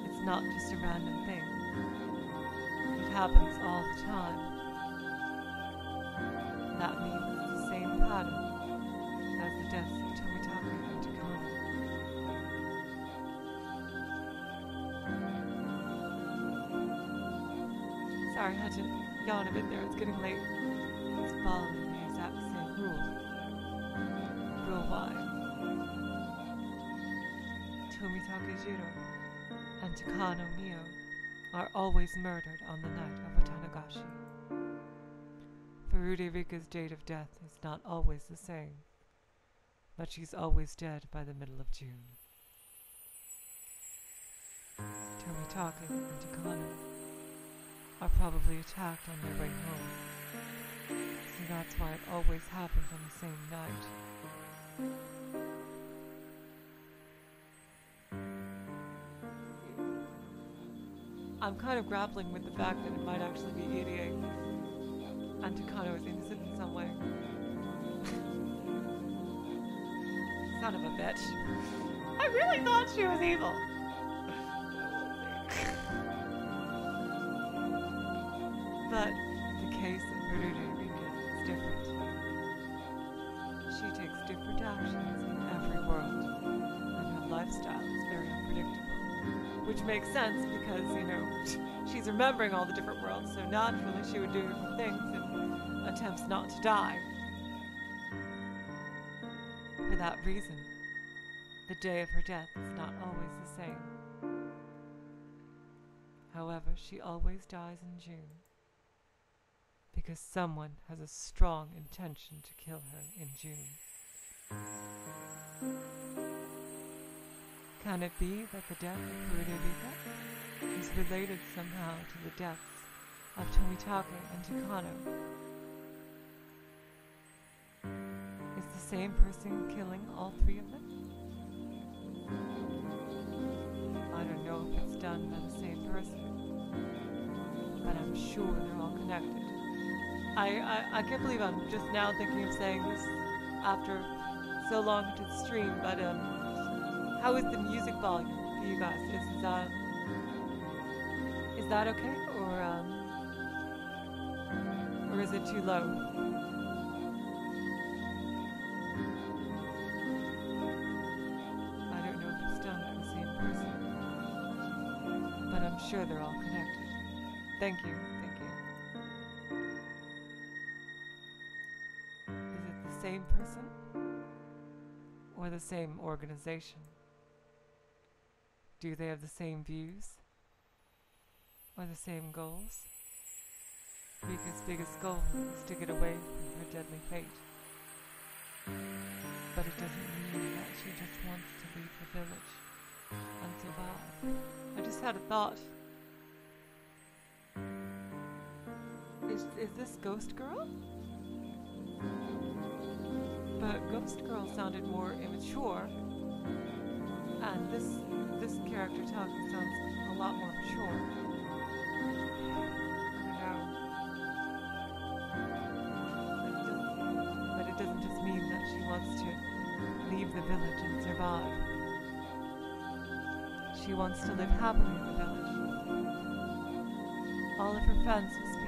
It's not just a random thing. It happens all the time. That means it's the same pattern as the deaths of Tomitake and Takano. Sorry, I had to yawn a bit there. It's getting late. It's following the exact same rule. Rule Y. Tomitake Jiro and Takano Miyo are always murdered on the night of Watanagashi. Furude Rika's date of death is not always the same. but she's always dead by the middle of June. Tomitake and Takano are probably attacked on their way home, so that's why it always happens on the same night. I'm kind of grappling with the fact that it might actually be Irie, and Takano is innocent in some way. Son of a bitch. I really thought she was evil! But the case of Furude Rika is different. She takes different actions in every world, and her lifestyle is very unpredictable. Which makes sense because, you know, she's remembering all the different worlds, so naturally she would do different things and attempts not to die. For that reason, the day of her death is not always the same. However, she always dies in June, because someone has a strong intention to kill her in June. Can it be that the death of Furude Rika is related somehow to the deaths of Tomitake and Takano? Is the same person killing all three of them? I don't know if it's done by the same person, but I'm sure they're all connected. I can't believe I'm just now thinking of saying this after so long into the stream, but how is the music volume for you guys? Is that okay, or is it too low? I don't know if it's done by the same person, but I'm sure they're all connected. Thank you. Same person or the same organization? Do they have the same views or the same goals? Rika's biggest goal is to get away from her deadly fate, but it doesn't mean that she just wants to leave the village and survive. I just had a thought. Is this Ghost Girl? But Ghost Girl sounded more immature, and this character talking sounds a lot more mature. I don't know. But it doesn't just mean that she wants to leave the village and survive. She wants to live happily in the village. All of her friends must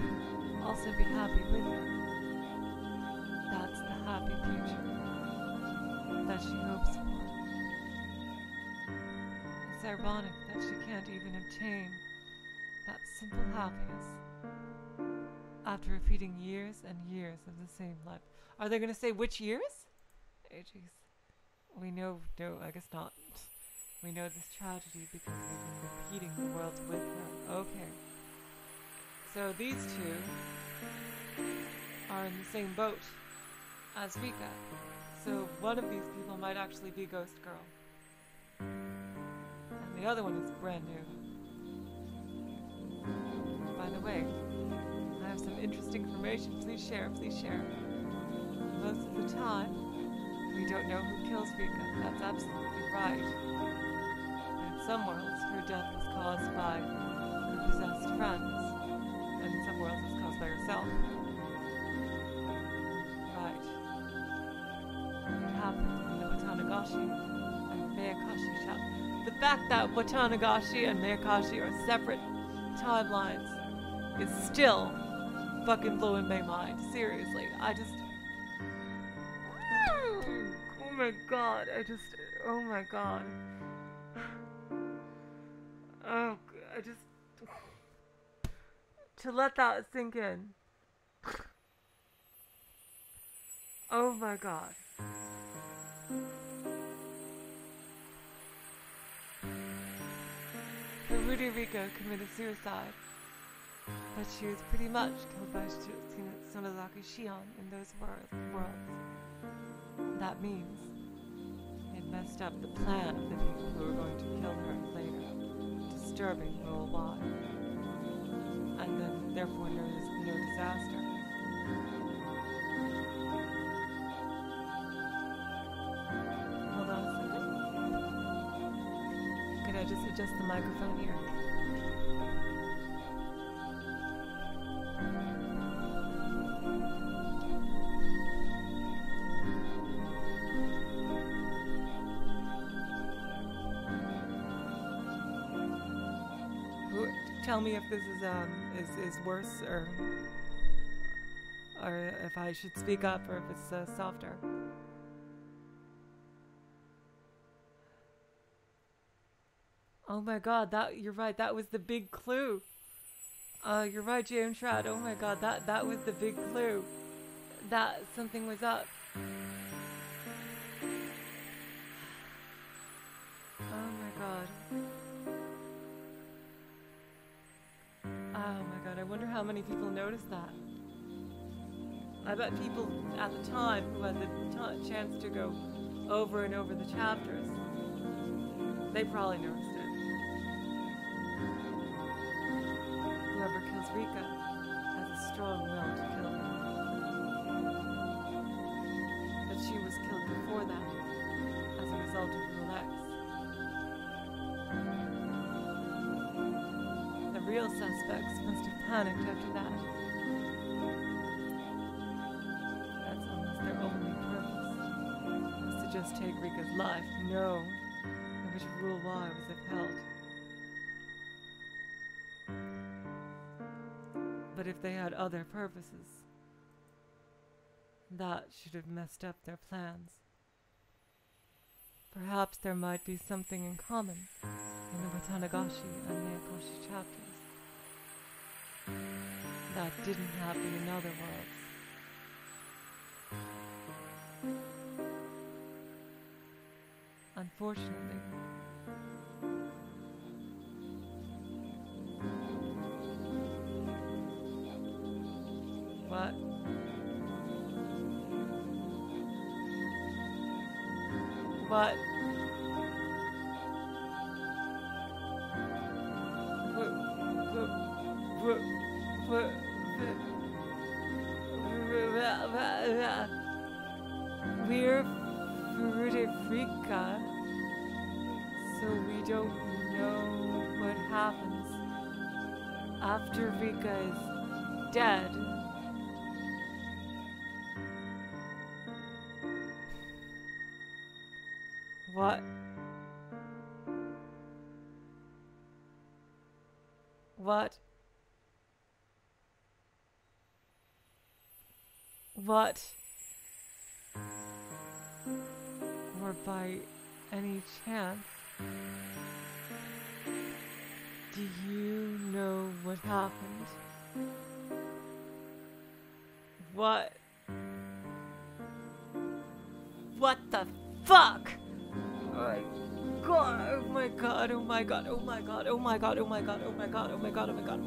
also be happy with her. That's the happy future that she hopes for. It's ironic that she can't even obtain that simple happiness after repeating years and years of the same life. Are they going to say which years? Oh, jeez. We know, no, I guess not. We know this tragedy because we've been repeating the world with her. Okay. So these two are in the same boat as Rika, so one of these people might actually be Ghost Girl, and the other one is brand new. By the way, I have some interesting information. Please share, please share. Most of the time, we don't know who kills Rika. That's absolutely right. In some worlds, her death was caused by her possessed friends, and in some worlds, it's caused by herself. In the Watanagashi and Meakashi chapter. The fact that Watanagashi and Meakashi are separate timelines is still fucking blowing my mind. Seriously, I just... Oh my god, I just... Oh my god. Oh, I just... To let that sink in. Oh my god. Furude Rika committed suicide, but she was pretty much killed by Sonozaki Shion in those worlds. That means messed up the plan of the people who were going to kill her later, disturbing her a lot, and then therefore no disaster. Hold on a second. Could I just adjust the microphone here? Tell me if this is worse or if I should speak up or if it's softer. Oh my God, that you're right. That was the big clue. You're right, James Shroud. Oh my God, that was the big clue. That something was up. I wonder how many people noticed that. I bet people at the time who had the chance to go over and over the chapters, they probably noticed it. Whoever kills Rika has a strong will to kill her. But she was killed before that, as a result of her ex. Real suspects must have panicked after that. That's almost their only purpose, was to just take Rika's life. No, in which Rule Y was upheld. But if they had other purposes, that should have messed up their plans. Perhaps there might be something in common in the Watanagashi and Meakashi chapters that didn't happen in other worlds. Unfortunately, what? What? We're Furude Rika, so we don't know what happens after Rika is dead. What? What? What? Or by any chance, do you know what happened? What? What the fuck? Oh my God, oh my God, oh my God, oh my God, oh my God, oh my God, oh my God, oh my God, oh my God.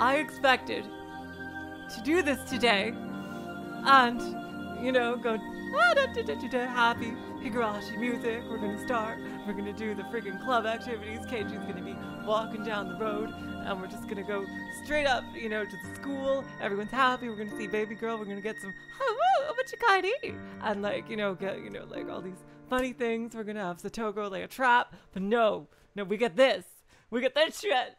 I expected to do this today and, you know, go happy Higurashi music. We're gonna start, we're gonna do the friggin' club activities. Keiichi's gonna be walking down the road and we're just gonna go straight up, you know, to the school. Everyone's happy, we're gonna see baby girl, we're gonna get some and, like, you know, get, you know, like all these funny things. We're gonna have Satoko lay a trap, but no, we get this. We get that shit.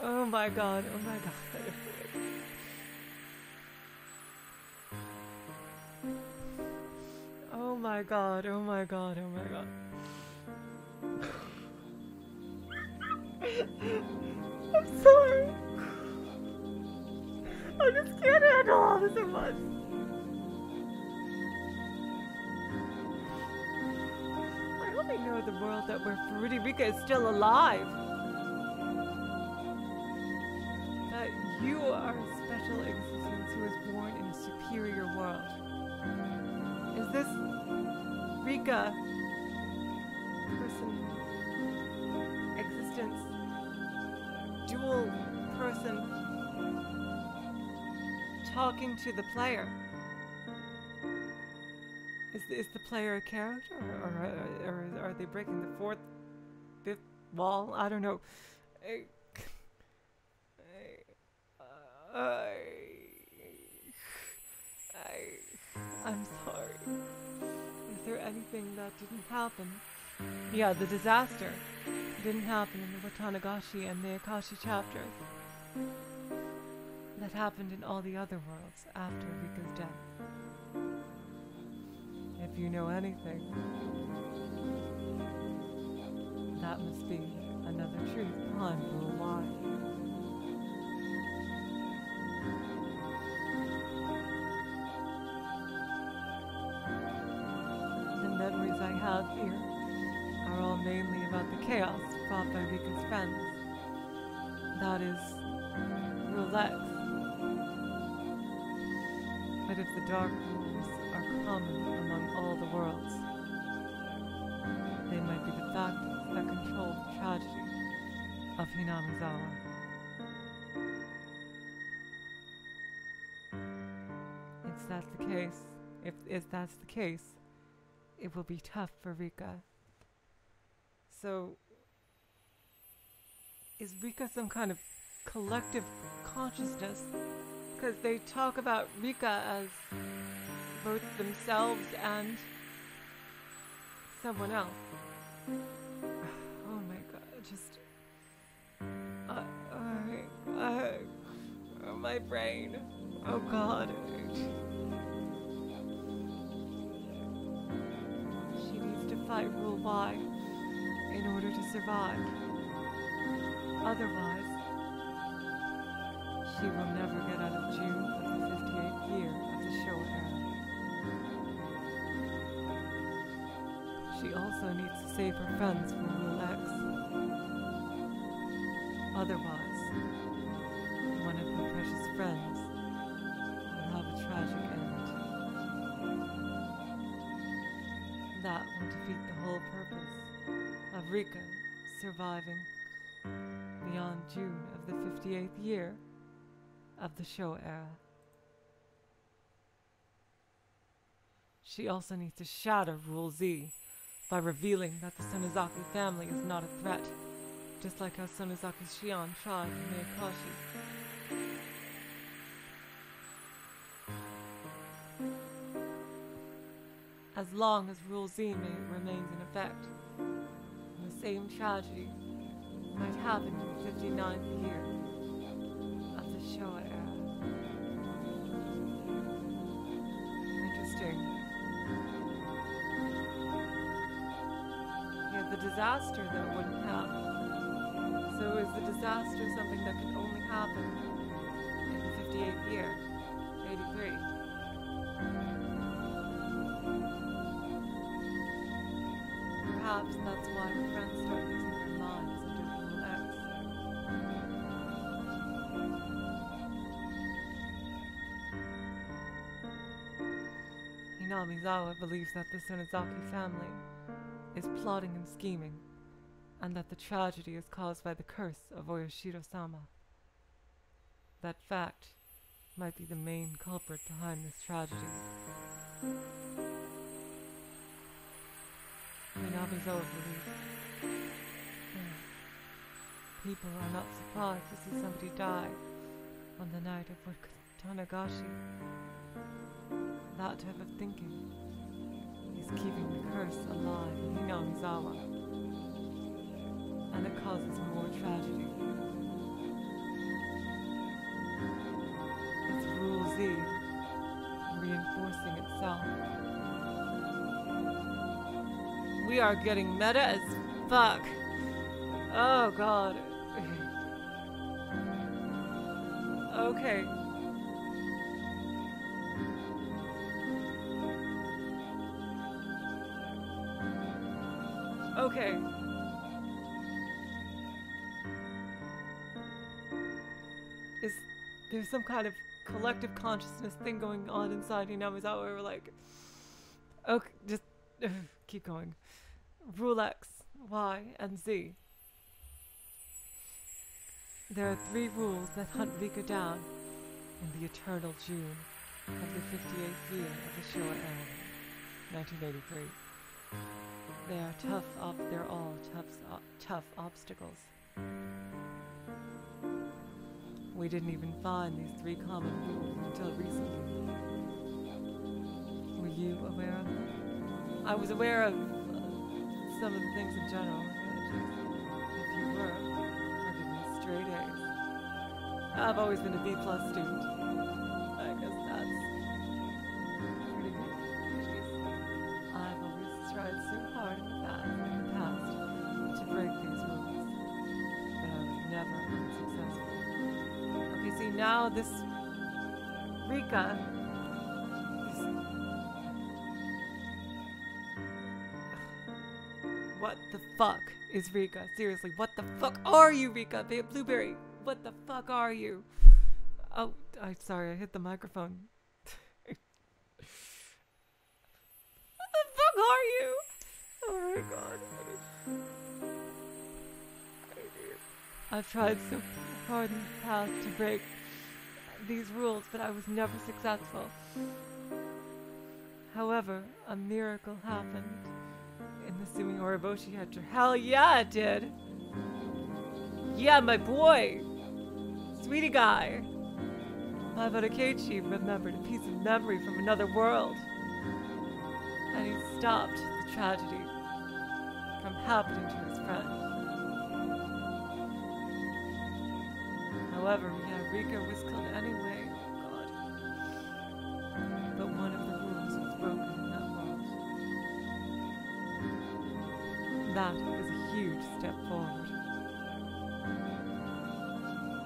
Oh my God. Oh my God. Oh my God. Oh my God. Oh my God. Oh my God. I'm sorry. I just can't handle all this at once. I know the world that where Furude Rika is still alive. That You are a special existence who was born in a superior world. Is this Rika person existence dual person talking to the player? Is the player a character, or are they breaking the fourth, fifth wall? I don't know. I'm sorry. Is there anything that didn't happen? Yeah, the disaster didn't happen in the Watanagashi and the Akashi chapters. That happened in all the other worlds after Rika's death. If you know anything, that must be another truth behind the lie. Memories I have here are all mainly about the chaos brought by Rika's friends. That is roulette. But if the dark rules are common among all the worlds, they might be the factors that control the tragedy of Hinamizawa. If that's the case, if that's the case, it will be tough for Rika. So, is Rika some kind of collective consciousness? Because they talk about Rika as both themselves and someone else. Oh my god, just... my brain. Oh god. Fight Rule Y in order to survive. Otherwise, she will never get out of June of the 58th year of the Showa era. She also needs to save her friends from Rule X. Otherwise, one of her precious friends will have a tragic end. That will defeat the whole purpose of Rika surviving beyond June of the 58th year of the Showa era. She also needs to shatter Rule Z by revealing that the Sonozaki family is not a threat, just like how Sonozaki Shion tried in Meakashi. As long as Rule Z remains in effect, the same tragedy might happen in the 59th year of the Showa era. Interesting. Yeah, the disaster though wouldn't happen. So is the disaster something that can only happen in the 58th year, 83? Perhaps that's why her friends start losing their minds under Rule X. Hinamizawa believes that the Sonozaki family is plotting and scheming, and that the tragedy is caused by the curse of Oyoshiro-sama. That fact might be the main culprit behind this tragedy. Hinamizawa believes people are not surprised to see somebody die on the night of Watanagashi. That type of thinking is keeping the curse alive in Hinamizawa, and it causes more tragedy. It's Rule Z reinforcing itself. We are getting meta as fuck. Oh god. Okay. Okay. Is there's some kind of collective consciousness thing going on inside Hinamizawa. We're like, okay, just keep going. Rule X, Y, and Z. There are three rules that hunt Rika down in the eternal June of the 58th year of the Showa era, 1983. They are all tough obstacles. We didn't even find these three common rules until recently. Were you aware of them? I was aware of some of the things in general, but if you were, Grade A's. I've always been a B+ student. I guess that's pretty good. I've always tried so hard in the past to break these rules, but I was never successful. Okay, see, now this Rika, what the fuck is Rika? Seriously, what the fuck are you, Rika? Blueberry, what the fuck are you? Oh, I'm sorry, I hit the microphone. What the fuck are you? Oh my god. I've tried so hard in the past to break these rules, but I was never successful. However, a miracle happened. The Sumihoroboshi Hedger. Hell yeah, it did. Yeah, my boy. Sweetie guy. Maebara Keiichi remembered a piece of memory from another world. And he stopped the tragedy from happening to his friend. However, yeah, Rika was killed anyway. God. But one of the rules was broken. That was a huge step forward.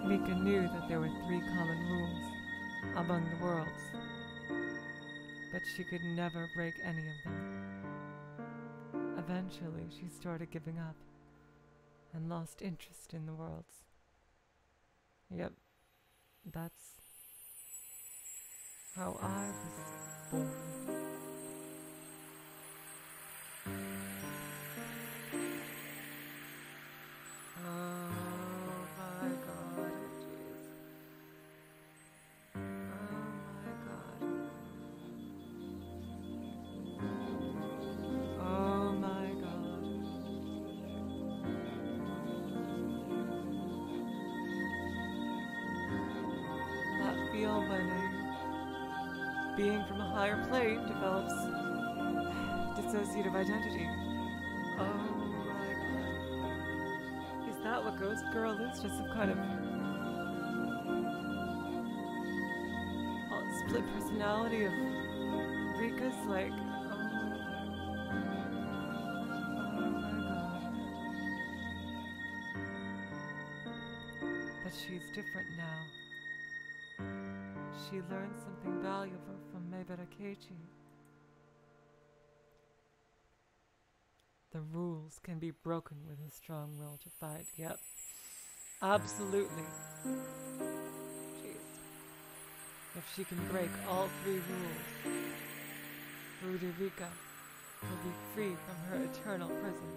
Rika knew that there were three common rules among the worlds, but she could never break any of them. Eventually, she started giving up and lost interest in the worlds. Yep, that's how I was born. Being from a higher plane develops dissociative identity. Oh my god. Is that what Ghost Girl is? Just some kind of split personality of Rika's, like, oh my god. But she's different now. She learned something valuable from Maebara Keiichi. The rules can be broken with a strong will to fight. Yep. Absolutely. Jeez. If she can break all three rules, Furude Rika will be free from her eternal prison.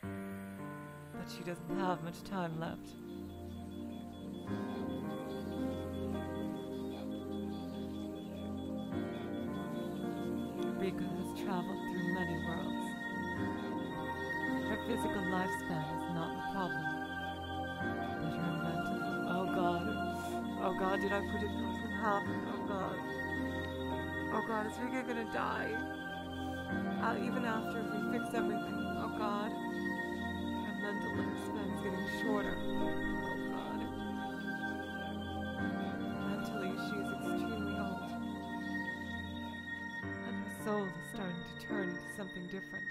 But she doesn't have much time left. Rika has traveled through many worlds. Her physical lifespan is not the problem, but her mental... oh god, did I put it what's gonna happen? Oh god, is Rika gonna die? Even after we fix everything, oh god. Her mental lifespan is getting shorter, oh god. Mentally, she's extremely old. Soul is starting to turn into something different.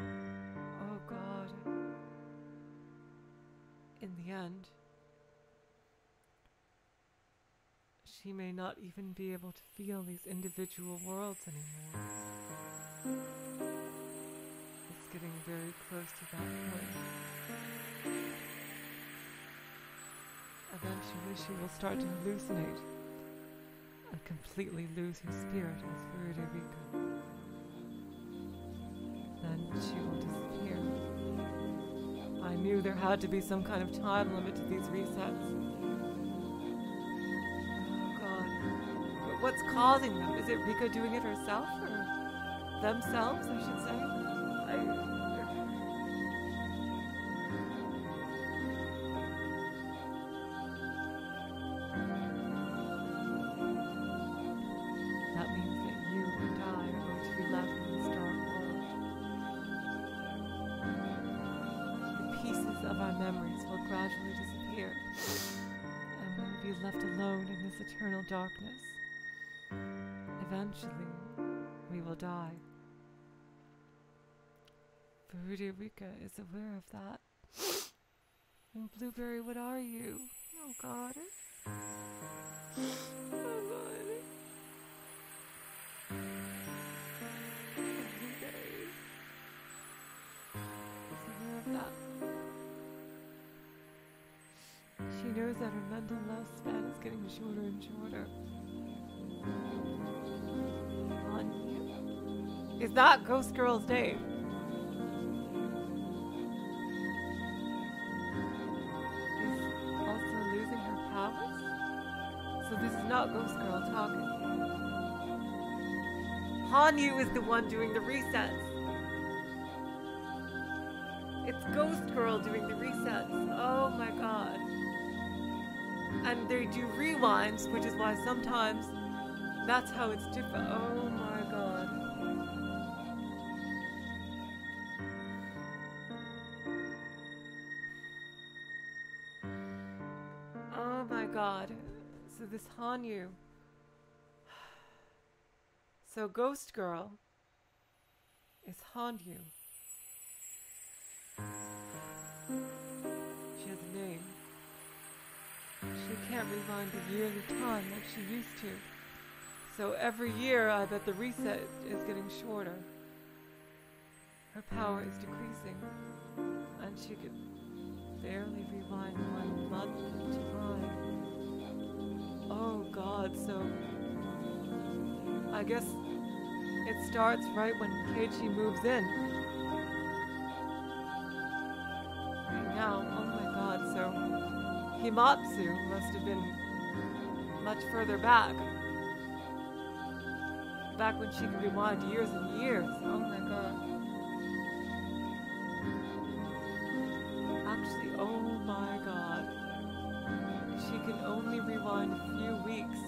Oh god. In the end, she may not even be able to feel these individual worlds anymore. It's getting very close to that point. Eventually she will start to hallucinate and completely lose her spirit as Furude Rika. Then she will disappear. I knew there had to be some kind of time limit to these resets. Oh God. But what's causing them? Is it Rika doing it herself? Or themselves, I should say? Eternal darkness. Eventually, we will die. Furude Rika is aware of that. Oh, Blueberry, what are you? Oh God. Oh God. Blueberry is aware of that. She knows that her mental lifespan is getting shorter and shorter. Hanyuu. Is that Ghost Girl's name? Is also losing her powers? So this is not Ghost Girl talking. Hanyuu is the one doing the resets. It's Ghost Girl doing the resets. Oh my God. And they do rewinds, which is why sometimes that's how it's different. Oh my God. Oh my God. So this Hanyuu. So Ghost Girl is Hanyuu. She has a name. She can't rewind a yearly time like she used to. So every year, I bet the reset is getting shorter. Her power is decreasing, and she can barely rewind 1 month at a time. Oh God, so I guess it starts right when Keiichi moves in. Right now, oh my God, so Himatsu must have been much further back. Back when she could rewind years and years. Oh my God. Actually, oh my God. She can only rewind a few weeks.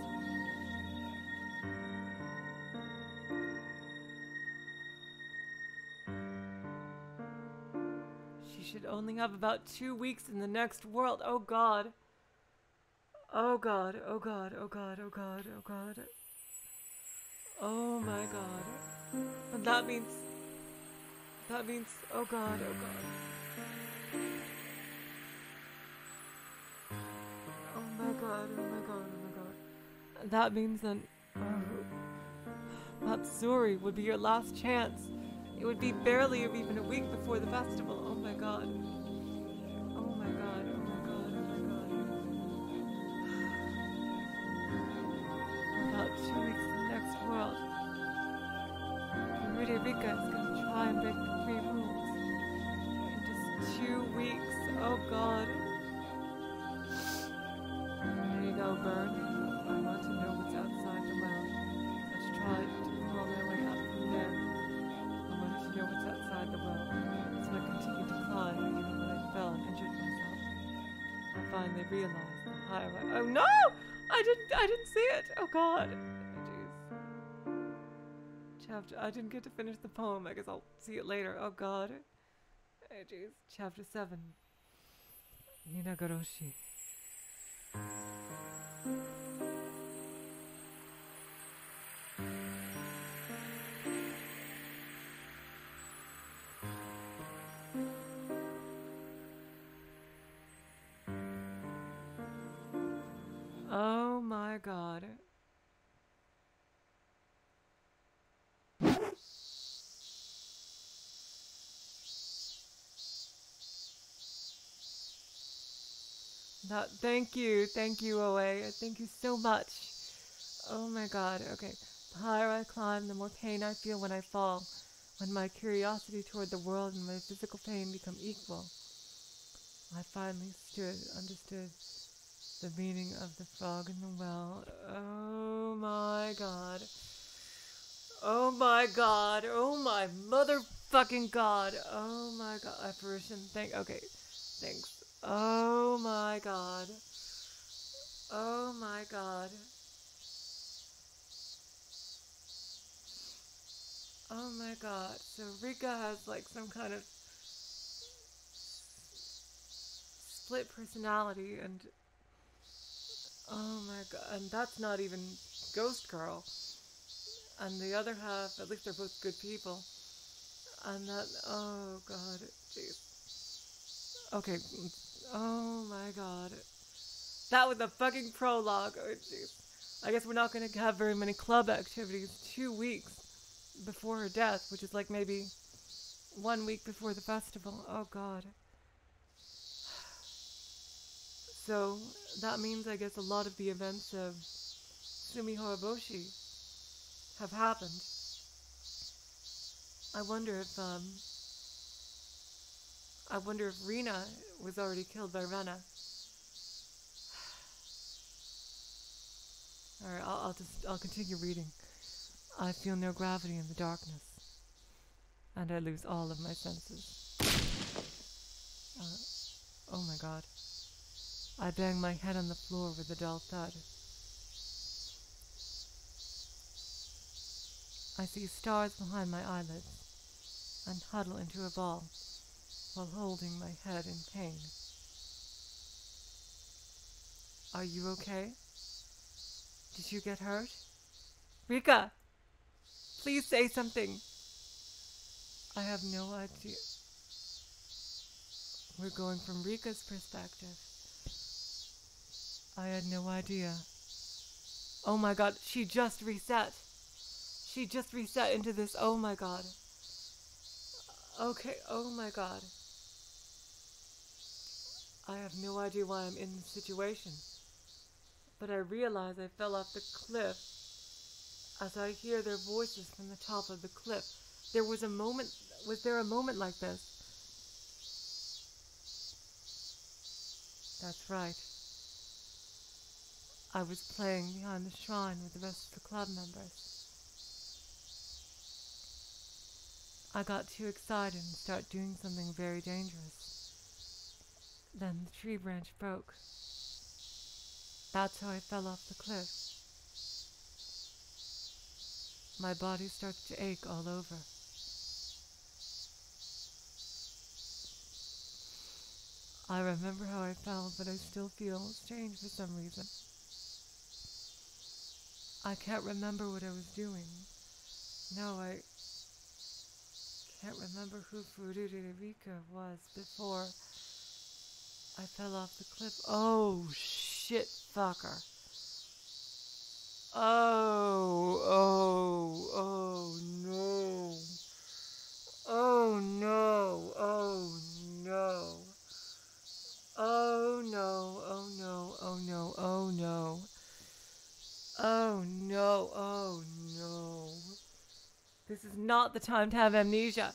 Only have about 2 weeks in the next world. Oh God. Oh God. Oh God. Oh God. Oh God. Oh God. Oh my God. And that means, oh God. Oh God. Oh my God. Oh my God. Oh my God. And that means then, Matsuri would be your last chance. It would be barely or even a week before the festival. Oh my God. Oh my God. Oh my God. Oh my God. About 2 weeks in the next world. Furude Rika is going to try and break the 3 rules. In just 2 weeks. Oh God. There you go, Burn. I want to know what's outside the well. Let's try to crawl my way up from there. I wanted to know what's outside the well. I continued to climb even when I fell and injured myself. I finally realized the higher I... Oh no! I didn't see it! Oh God! Jeez. Chapter... I didn't get to finish the poem. I guess I'll see it later. Oh God. Oh jeez. Chapter 7. Minagoroshi. Oh my God. No, thank you, Oe. Thank you so much. Oh my god, okay. The higher I climb, the more pain I feel when I fall, when my curiosity toward the world and my physical pain become equal. I finally understood the meaning of the frog in the well. Oh my god. Oh my god. Oh my motherfucking god. Oh my god. Apparition. Thanks. Oh my god. Oh my god. Oh my god. So Rika has like some kind of split personality and oh my god. And that's not even Ghost Girl. And the other half, at least they're both good people. And that, oh god, jeez. Okay. Oh my god. That was a fucking prologue. Oh jeez. I guess we're not going to have very many club activities 2 weeks before her death, which is like maybe 1 week before the festival. Oh god. So that means I guess a lot of the events of Sumihoroboshi have happened. I wonder if Rena was already killed by Rena. Alright, I'll continue reading. I feel no gravity in the darkness, and I lose all of my senses. Oh my god. I bang my head on the floor with a dull thud. I see stars behind my eyelids, and huddle into a ball, while holding my head in pain. Are you okay? Did you get hurt? Rika! Please say something! I have no idea. We're going from Rika's perspective. I had no idea. Oh my god, she just reset! She just reset into this, oh my god. Okay, oh my god. I have no idea why I'm in this situation, but I realize I fell off the cliff as I hear their voices from the top of the cliff. Was there a moment like this? That's right. I was playing behind the shrine with the rest of the club members. I got too excited and started doing something very dangerous. Then the tree branch broke. That's how I fell off the cliff. My body starts to ache all over. I remember how I fell, but I still feel strange for some reason. I can't remember what I was doing. No, I can't remember who Furude Rika was before I fell off the cliff. Oh, shit, fucker. Oh no. Oh no, oh no. Oh no, oh no, oh no, oh no. Oh no, oh no. This is not the time to have amnesia.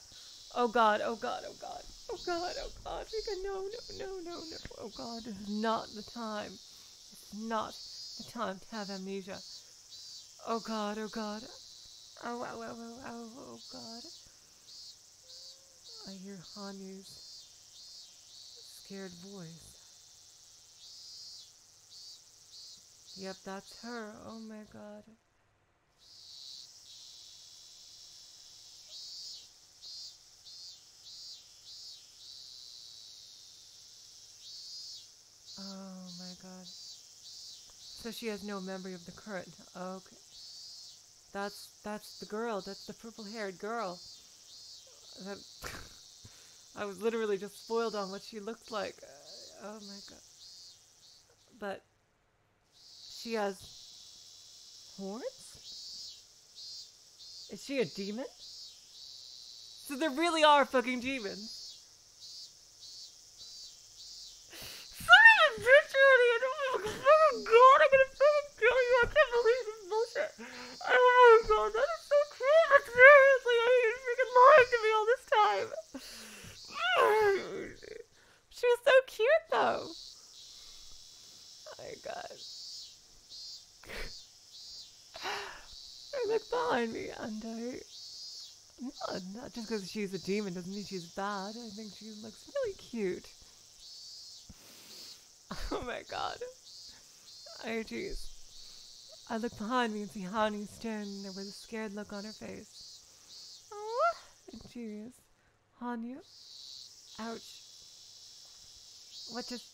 Oh god, oh god, oh god. Oh god, oh god. No. Oh god, this is not the time. It's not the time to have amnesia. Oh god, oh god. Oh god. I hear Hanyuu's scared voice. Yep, that's her. Oh my god. Oh my god. So she has no memory of the current. Okay. That's the girl. That's the purple-haired girl. That I was literally just spoiled on what she looked like. Oh my god. But she has horns? Is she a demon? So there really are fucking demons. Son of a bitch! God. Don't look behind me, Ando. No, not just because she's a demon doesn't mean she's bad. I think she looks really cute. Oh my god. Oh jeez. I look behind me and see Hani standing there with a scared look on her face. Oh, and she is. Hanyuu. Ouch. What just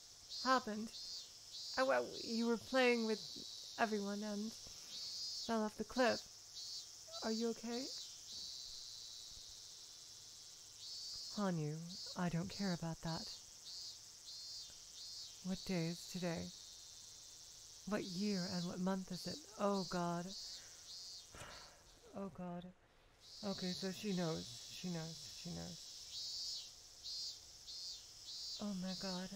happened? Oh, well, you were playing with everyone and fell off the cliff. Are you okay? Hanyuu, I don't care about that. What day is today? What year and what month is it? Oh god. Oh god. Okay, so she knows. She knows. She knows. Oh my god.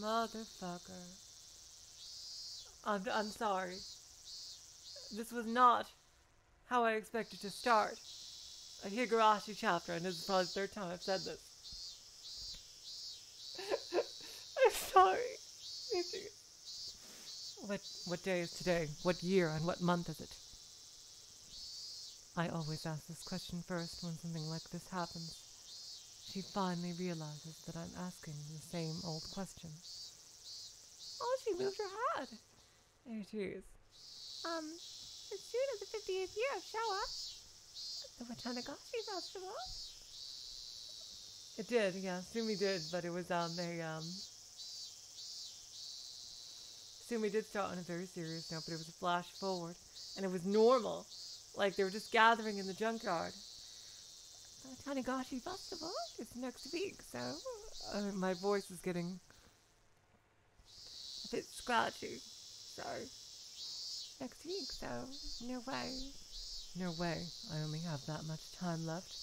Motherfucker. I'm sorry. This was not how I expected to start a Higurashi chapter, and this is probably the third time I've said this. I'm sorry. What day is today? What year and what month is it? I always ask this question first when something like this happens. She finally realizes that I'm asking the same old question. Oh, she moved her head. There she is. It's soon as the 58th year of Showa. The Watanagashi festival. It did, yeah. Sumi did, but it was Sumi did start on a very serious note, but it was a flash forward, and it was normal. Like, they were just gathering in the junkyard. The Watanagashi festival is next week, so... my voice is getting... a bit scratchy. Sorry. Next week, so no way. No way. I only have that much time left.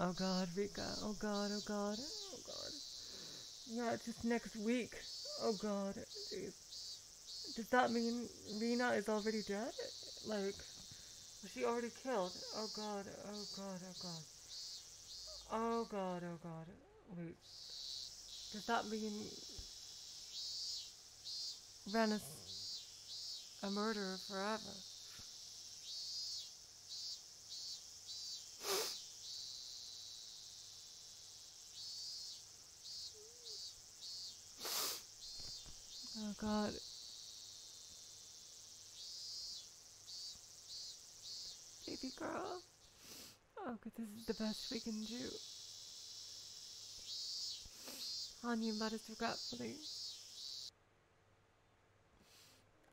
Oh god, Rika. Oh god, oh god. Oh god. Yeah, it's just next week. Oh god. Jeez. Does that mean Rena is already dead? Like, was she already killed? Oh god, oh god, oh god. Oh god, oh god. Wait. Does that mean... Rena's... a murderer forever. Oh god. Baby girl. Oh god, this is the best we can do. Hanyuu mutters regretfully.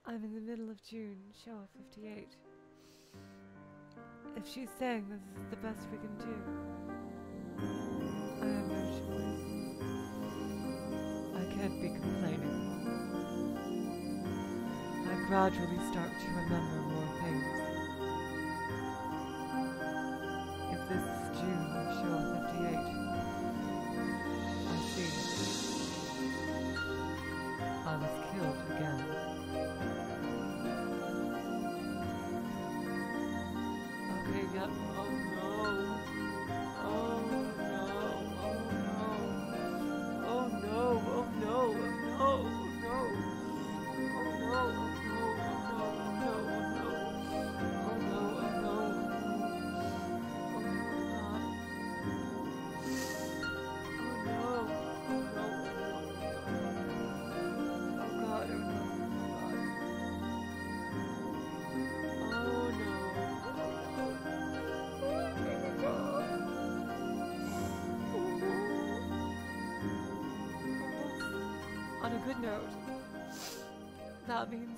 I'm in the middle of June, Showa 58. If she's saying this is the best we can do, I have no choice. I can't be complaining. I gradually start to remember more things. If this is June of Showa 58, I see. I was killed again. Oh no, oh no, oh no, oh no, oh no, oh no, oh no, oh no, oh no, On a good note, that means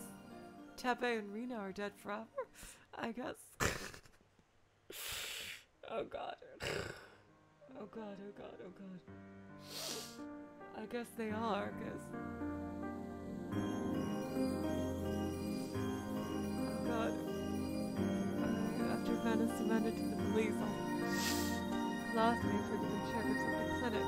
Tepe and Rena are dead forever, I guess. Oh god. Oh god, oh god, oh god. I guess they are, cause... Oh god. After Venice surrendered to the police, I'll class me for the checkups at the clinic.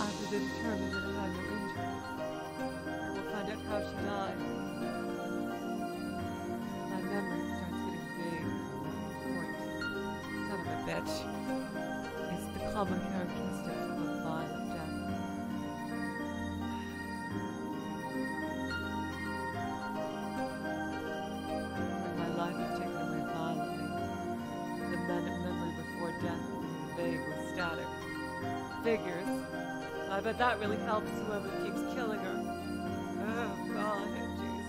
I is determined that I have no injury. I will find out how she died. My memory starts getting vague at that point. Son of a bitch. It's the common characteristic of a violent death. When my life is taken away violently, the manic memory before death is vague with static. Figures. I bet that really helps whoever keeps killing her. Oh, God, jeez.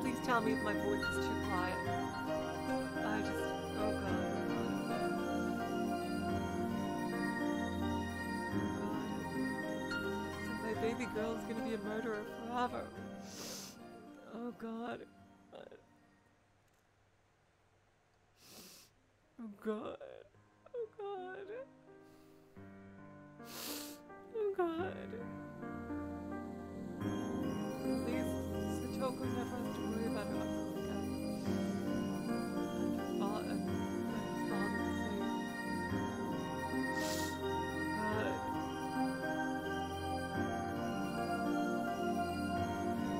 Please tell me if my voice is too quiet. I just... oh, God. Oh, God. So my baby girl is going to be a murderer forever. Oh, God. Oh, God. Oh, God. Oh God. At least Satoko never has to worry about her uncle again. And her father too. Oh God.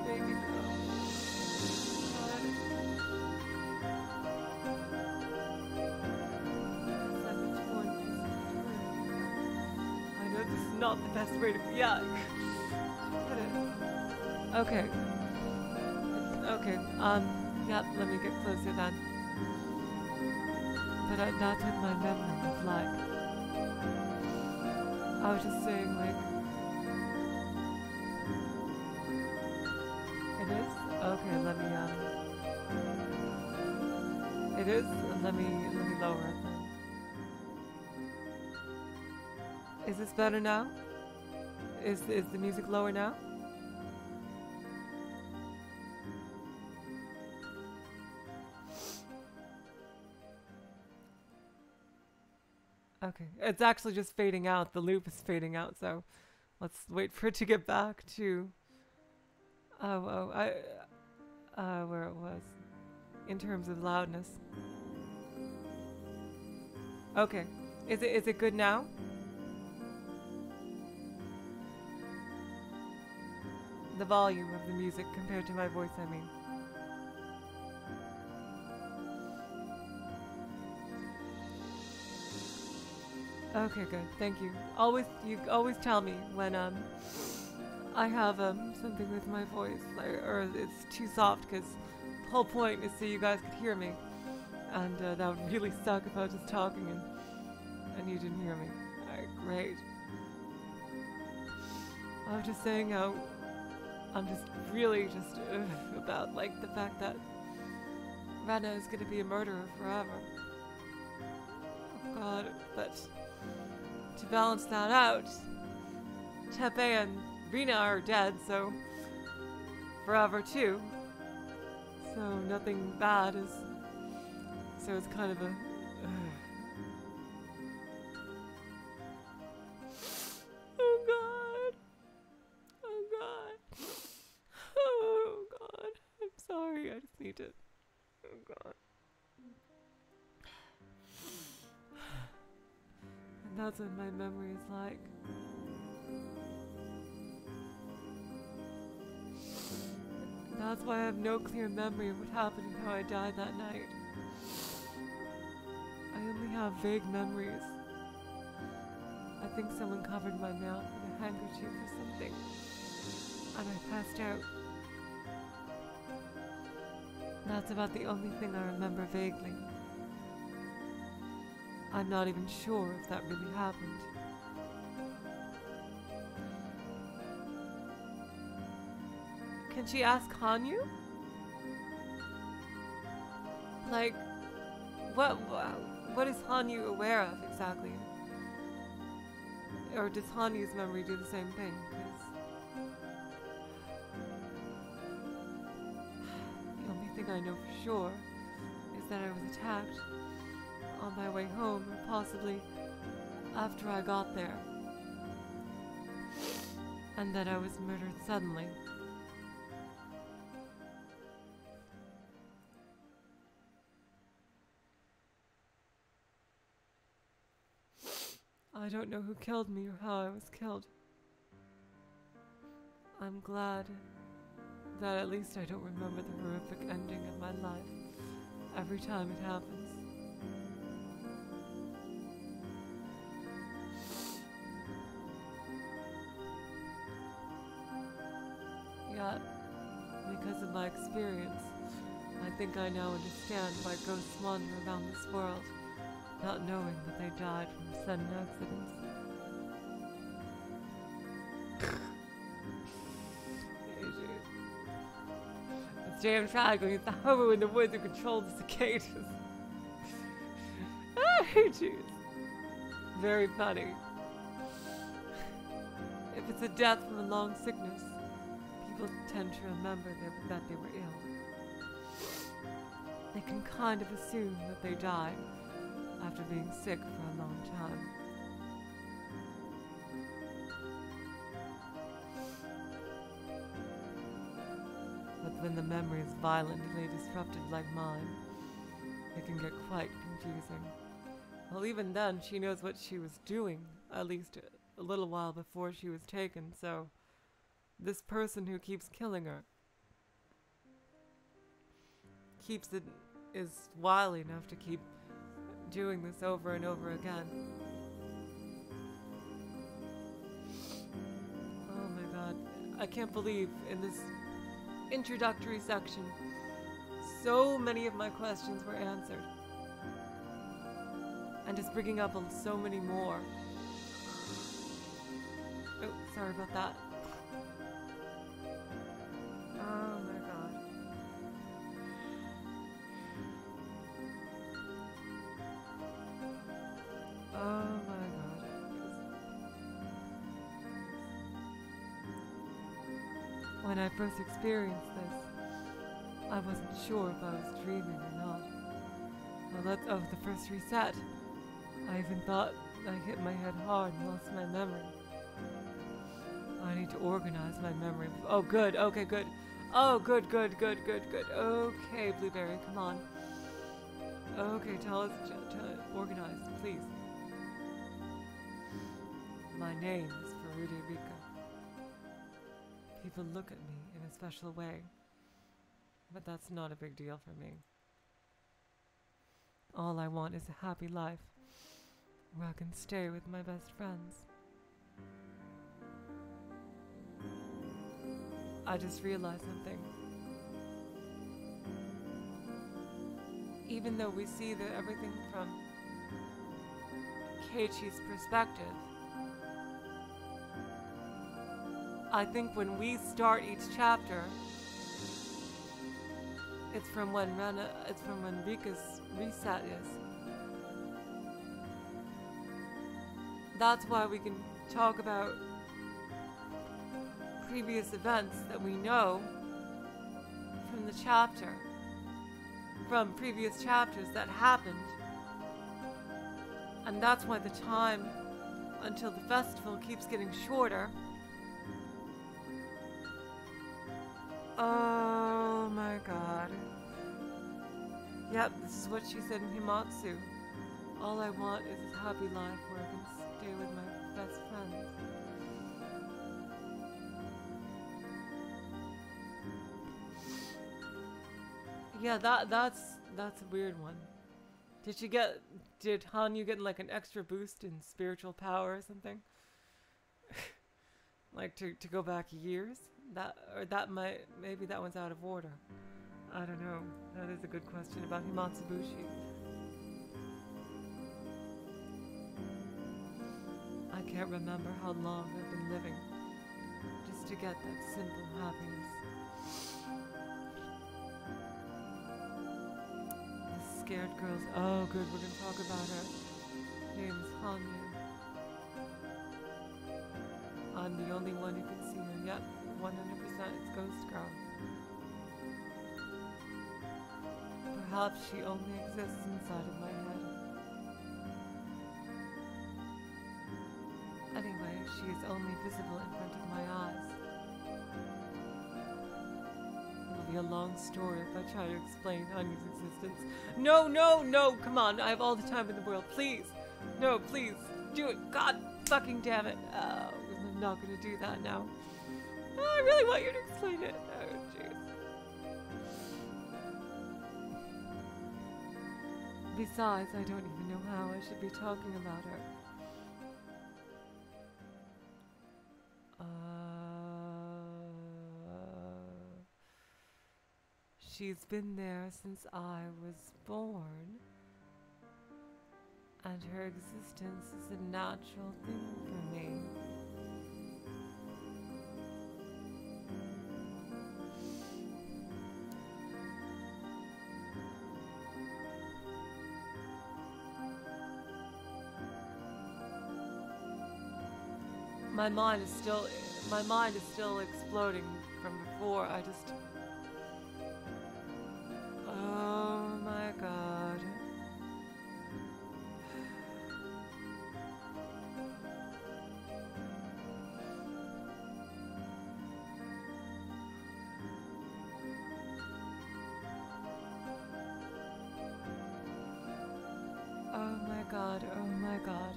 Baby girl. Not the best way to yuck. Okay. Okay. Yep. Let me get closer then. But that's what my memory was like. I was just saying, like, it is okay. Let me it is. Let me lower it. Is this better now? Is the music lower now? Okay, it's actually just fading out. The loop is fading out, so let's wait for it to get back to where it was in terms of loudness. Okay, is it good now? The volume of the music compared to my voice, I mean. Okay, good. Thank you. You always tell me when I have something with my voice, like, or it's too soft, because the whole point is so you guys could hear me, and that would really suck if I was just talking and you didn't hear me. All right, great. I was just saying how. I'm just really just about like the fact that Rena is gonna be a murderer forever. Oh God, but to balance that out, Tepe and Rena are dead, so forever too. So nothing bad is. So it's kind of a. That's what my memory is like. That's why I have no clear memory of what happened and how I died that night. I only have vague memories. I think someone covered my mouth with a handkerchief or something, and I passed out. That's about the only thing I remember vaguely. I'm not even sure if that really happened. Can she ask Hanyuu? Like, what is Hanyuu aware of exactly? Or does Hanyuu's memory do the same thing? 'Cause the only thing I know for sure is that I was attacked on my way home, or possibly after I got there, and that I was murdered suddenly. I don't know who killed me or how I was killed. I'm glad that at least I don't remember the horrific ending of my life every time it happens. Yet, because of my experience, I think I now understand why ghosts wander around this world, not knowing that they died from sudden accidents. This damn dragon is the hobo in the woods who controls the cicadas. Oh, jeez. Very funny. If it's a death from a long sickness, people tend to remember that they were ill. They can kind of assume that they died after being sick for a long time. But when the memory is violently disrupted like mine, it can get quite confusing. Well, even then, she knows what she was doing, at least a little while before she was taken, so this person who keeps killing her is wily enough to keep doing this over and over again. Oh my god, I can't believe in this introductory section, so many of my questions were answered. And just bringing up on so many more. Oh, sorry about that. When I first experienced this, I wasn't sure if I was dreaming or not. The first reset, I even thought I hit my head hard and lost my memory. I need to organize my memory. Oh, good. Okay, good. Oh, good, good, good, good, good. Okay, Blueberry, come on. Okay, tell us to organize, please. My name is Furude Rika. People look at me in a special way, but that's not a big deal for me. All I want is a happy life where I can stay with my best friends. I just realized something. Even though we see everything from Keiichi's perspective, I think when we start each chapter, it's from when Rika's reset is. That's why we can talk about previous events that we know from the chapter, from previous chapters that happened, and that's why the time until the festival keeps getting shorter. Oh my god. Yep, this is what she said in Himatsu. All I want is a happy life where I can stay with my best friends. Yeah, that's a weird one. Did Hanyuu get like an extra boost in spiritual power or something? Like to go back years? Maybe that one's out of order. I don't know. That is a good question about Himatsubushi. I can't remember how long I've been living just to get that simple happiness. The scared girls. Oh, good. We're gonna talk about her. Her name is Hanyuu. I'm the only one who can see her. Yep. 100% it's Ghost Girl. Perhaps she only exists inside of my head. Anyway, she is only visible in front of my eyes. It'll be a long story if I try to explain Hanyuu's existence. No, no, no! Come on, I have all the time in the world. Please! No, please! Do it! God fucking damn it! Oh, I'm not gonna do that now. Oh, I really want you to explain it. Oh, jeez. Besides, I don't even know how I should be talking about her. She's been there since I was born, and her existence is a natural thing for me. My mind is still exploding from before. I just. Oh my god.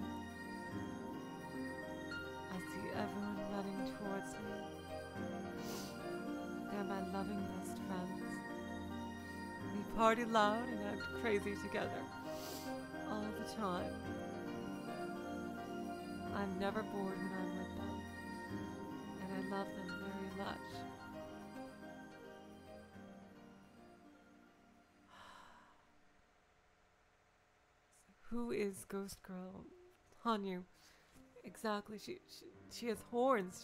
I see everyone running towards me. They're my loving best friends. We party loud and act crazy together. All the time. I'm never bored when I'm with them. And I love them very much. Who is Ghost Girl? Hanyuu. Exactly. She has horns.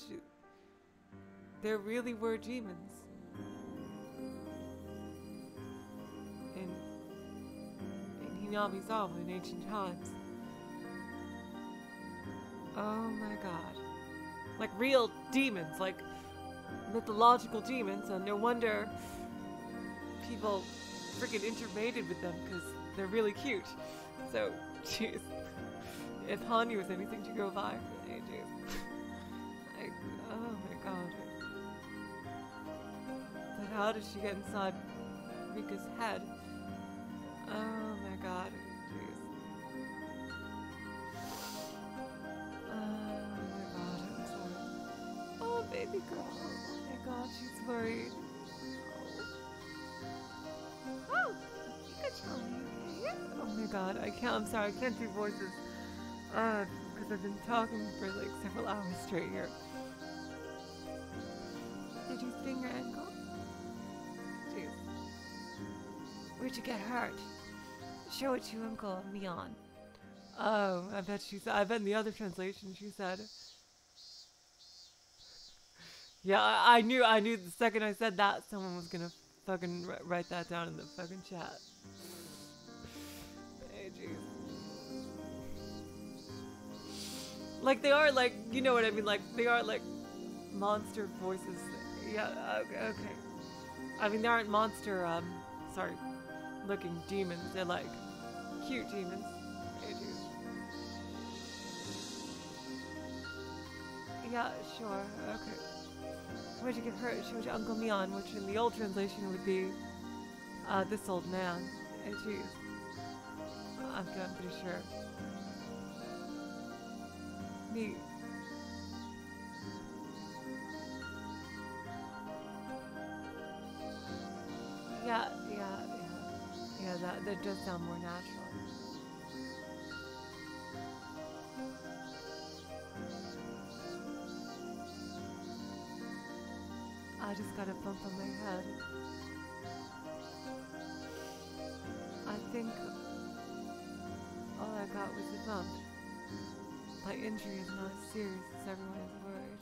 There really were demons. In Hinamizawa in ancient times. Oh my god. Like real demons, like mythological demons, and no wonder people freaking intermated with them because they're really cute. So, jeez, if Hanyuu was anything to go by for the ages, oh my god. But how did she get inside Rika's head? Oh my god, jeez. Oh my god, I'm sorry. Oh baby girl, oh my god, she's worried. Oh, you could tell me. Oh my god, I can't, I'm sorry, I can't do voices. Because I've been talking for like several hours straight here. Did you sprain your ankle? Jeez. Where'd you get hurt? Show it to Uncle Mion. Oh, I bet in the other translation she said. Yeah, I knew the second I said that, someone was gonna fucking write that down in the fucking chat. Like they are like, you know what I mean, like they are like monster voices. Yeah, okay. I mean they aren't monster, sorry, looking demons. They're like cute demons. Yeah, sure, okay. Where'd you get hurt? Show it to Uncle Mion, which in the old translation would be this old man. Hey, geez. I'm pretty sure. Me. Yeah, that does sound more natural. I just got a bump on my head. I think all I got was a bump. My injury is not as serious as everyone is worried.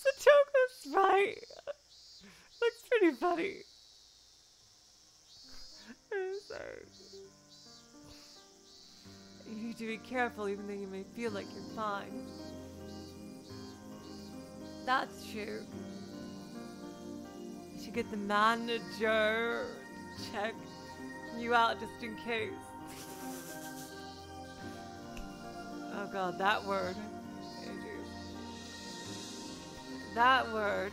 Satoko's right. Looks pretty funny. I'm sorry. You need to be careful even though you may feel like you're fine. That's true. You should get the manager to check you out just in case. Oh god, that word. That word.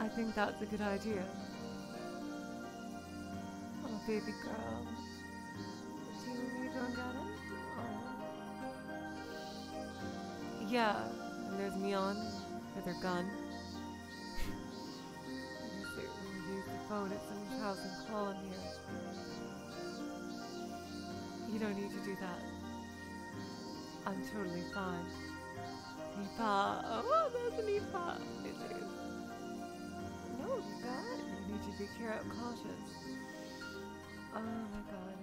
I think that's a good idea. baby girls. You don't got it? Oh. Yeah, and there's Mion with her gun. We used the phone at some house and call him here. You don't need to do that. I'm totally fine. Nipa. Oh, that's Nipa. No, God. You need to be cautious. Oh, my God.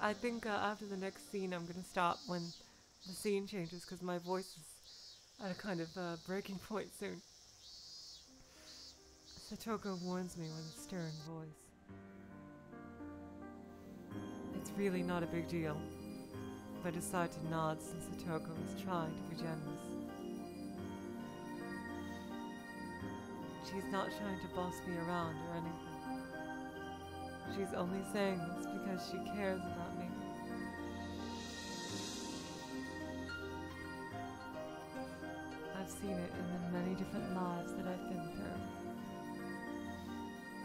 I think after the next scene, I'm going to stop when the scene changes because my voice is at a kind of breaking point soon. Satoko warns me with a stern voice. It's really not a big deal. I decided to nod since Satoko was trying to be generous. She's not trying to boss me around or anything. She's only saying this because she cares about me. I've seen it in the many different lives that I've been through.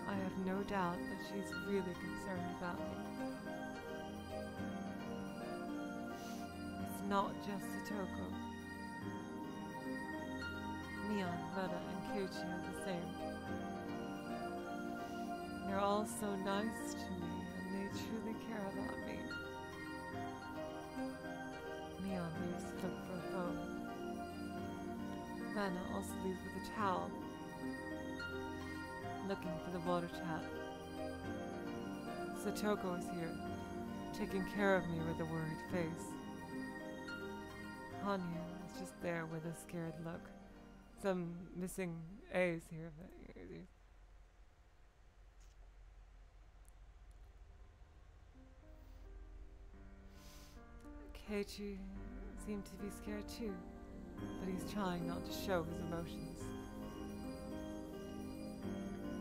I have no doubt that she's really concerned about me. Not just Satoko. Mion, Rena, and Keiichi are the same. They're all so nice to me, and they truly care about me. Mion leaves to look for a phone. Rena also leaves with a towel, looking for the water tap. Satoko is here, taking care of me with a worried face. Hanyuu is just there with a scared look. Some missing A's here. Keiichi seemed to be scared too, but he's trying not to show his emotions.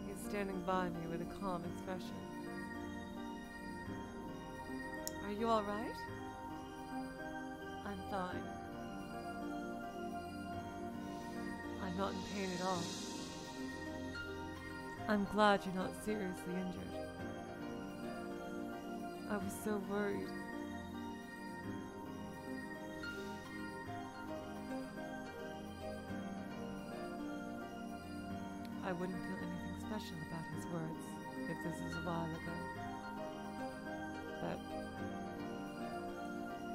He's standing by me with a calm expression. Are you all right? I'm fine. I'm not in pain at all. I'm glad you're not seriously injured. I was so worried. I wouldn't feel anything special about his words if this was a while ago.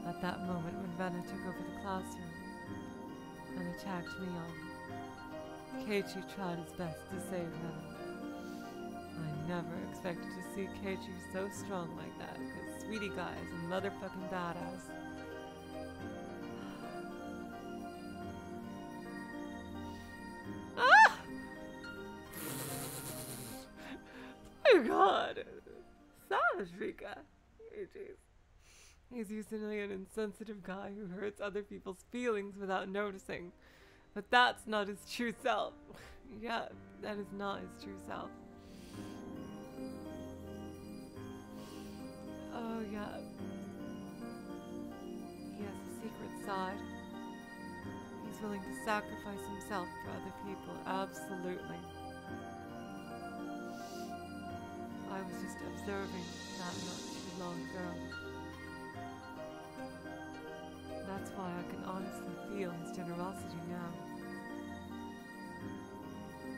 But at that moment when Rena took over the classroom and attacked Mion, Keiichi tried his best to save Rena. I never expected to see Keiichi so strong like that, because Sweetie Guy is a motherfucking badass. Ah! Oh my God! Savage Rika! Oh, jeez. He's usually an insensitive guy who hurts other people's feelings without noticing. But that's not his true self. Yeah, that is not his true self. Oh, yeah. He has a secret side. He's willing to sacrifice himself for other people, absolutely. I was just observing that not too long ago. That's why I can honestly feel his generosity now.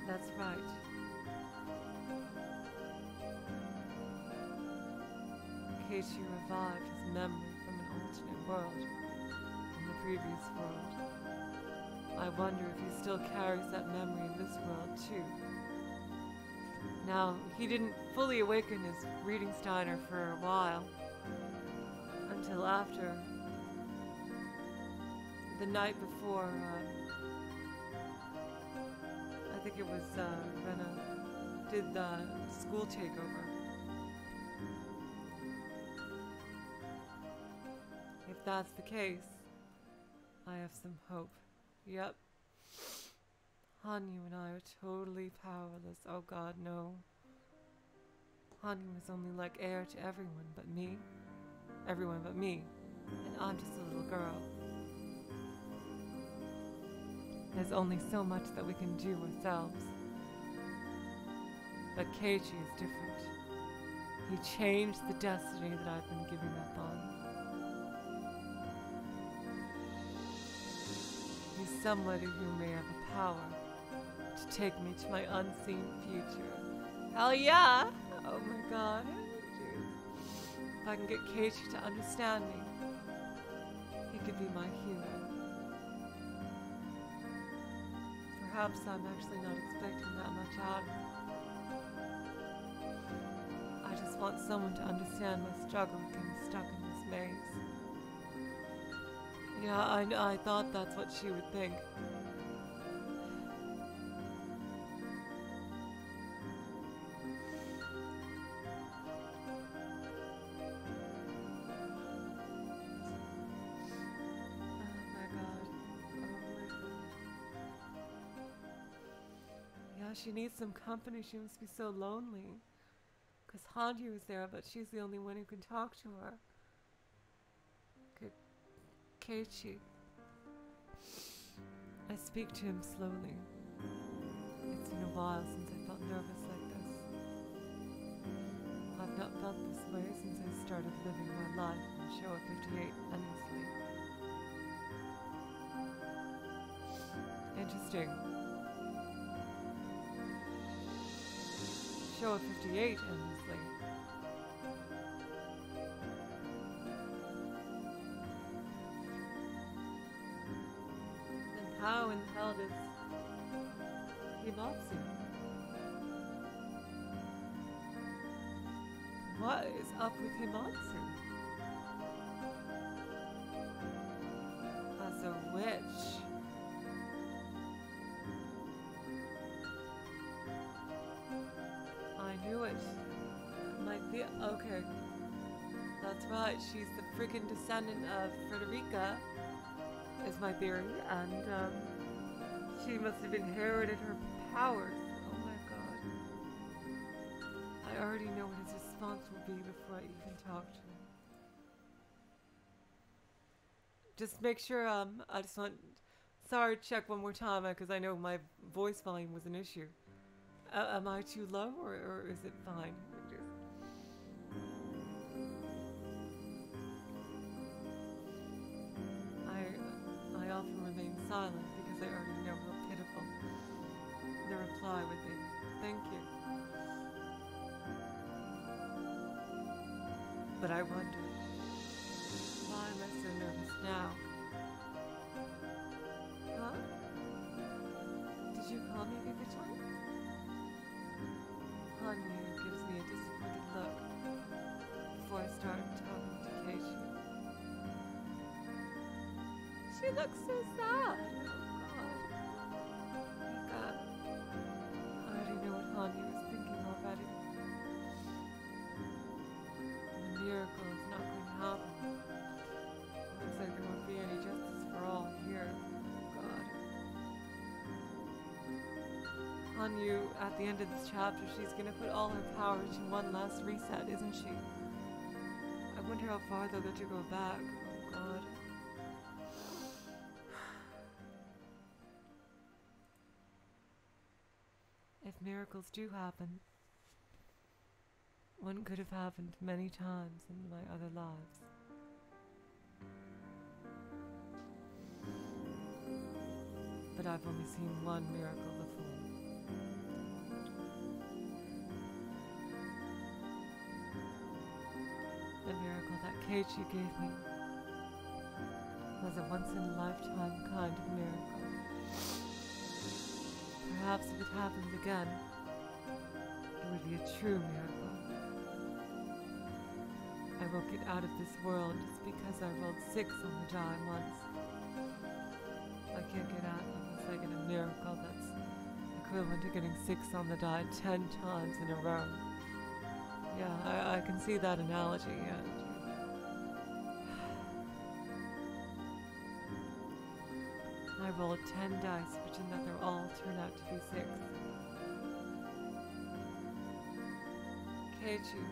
That's right. Keiichi revived his memory from an alternate world, in the previous world. I wonder if he still carries that memory in this world too. Now, he didn't fully awaken his Reading Steiner for a while, until after the night before. I think it was Rena did the school takeover. If that's the case, I have some hope. Yep. Hanyuu and I are totally powerless. Oh God, no. Hanyuu is only like heir to everyone but me. Everyone but me. And I'm just a little girl. There's only so much that we can do ourselves. But Keiichi is different. You changed the destiny that I've been giving up on. You're somebody who may have the power to take me to my unseen future. Hell yeah! Oh my god. If I can get Keiichi to understand me, he could be my hero. Perhaps I'm actually not expecting that much out of him. I just want someone to understand my struggle with getting stuck in this maze. Yeah, I thought that's what she would think. She needs some company. She must be so lonely. Because Hanyuu is there, but she's the only one who can talk to her. Good. Keiichi. I speak to him slowly. It's been a while since I felt nervous like this. I've not felt this way since I started living my life in Showa 58 endlessly. Interesting. Showa 58 endlessly. Then how in the hell does Himatsu? What is up with Himatsu? As a witch. Okay, that's right, she's the freaking descendant of Frederica, is my theory, and she must have inherited her powers. Oh my god. I already know what his response will be before I even talk to him. Just make sure, I just want, sorry, check one more time, because I know my voice volume was an issue. Am I too low, or is it fine? I often remain silent because I already know how pitiful the reply would be. Thank you. But I wonder, why am I so nervous now? Huh? Did you call me the time? Hanyuu gives me a disappointed look before I start talking to Keiichi. She looks so sad. Oh god. God. I already know what Hanyuu was thinking already. The miracle is not going to happen. It looks like there won't be any justice for all here. Oh god. Hanyuu, at the end of this chapter, she's gonna put all her power into one last reset, isn't she? I wonder how far they'll get to go back. Oh god. If miracles do happen, one could have happened many times in my other lives. But I've only seen one miracle before. The miracle that Keiichi gave me was a once-in-a-lifetime kind of miracle. Perhaps if it happens again, it would be a true miracle. I won't get out of this world just because I rolled 6 on the die once. I can't get out unless I get a miracle that's equivalent to getting 6 on the die 10 times in a row. Yeah, I can see that analogy, yeah. I rolled 10 dice, wishing that they'll all turn out to be 6. Keiichi,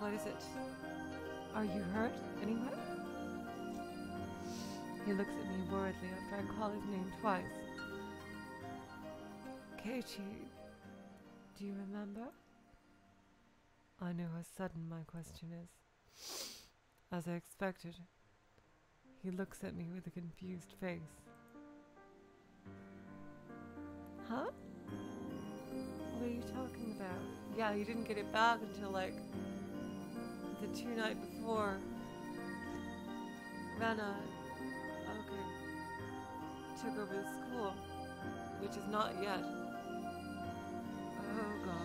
what is it? Are you hurt anyway? He looks at me worriedly after I call his name twice. Keiichi, do you remember? I know how sudden my question is. As I expected, he looks at me with a confused face. Huh? What are you talking about? Yeah, he didn't get it back until like the two night before. Rena, okay, took over the school, which is not yet. Oh God.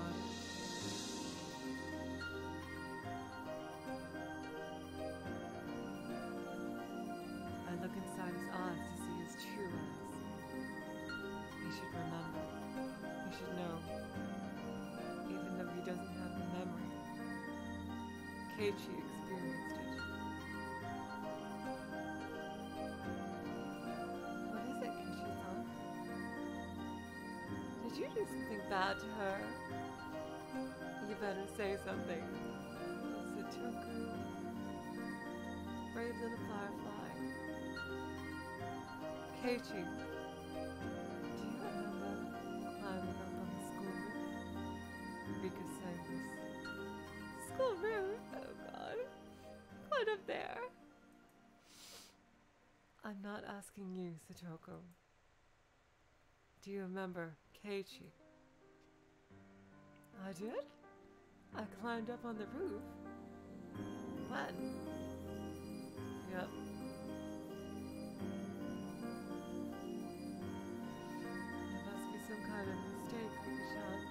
I look inside his eyes to see his true eyes. He should remember. He should know. Even though he doesn't have the memory. Keiichi experienced it. Did you do something bad to her? You better say something. Satoko, brave little firefly. Keiichi, do you remember climbing up on the school roof? Rika sang this. School roof? Oh God. Quite up there. I'm not asking you, Satoko. Do you remember Keiichi? I did? I climbed up on the roof. When? Yep. There must be some kind of mistake, Rika-chan.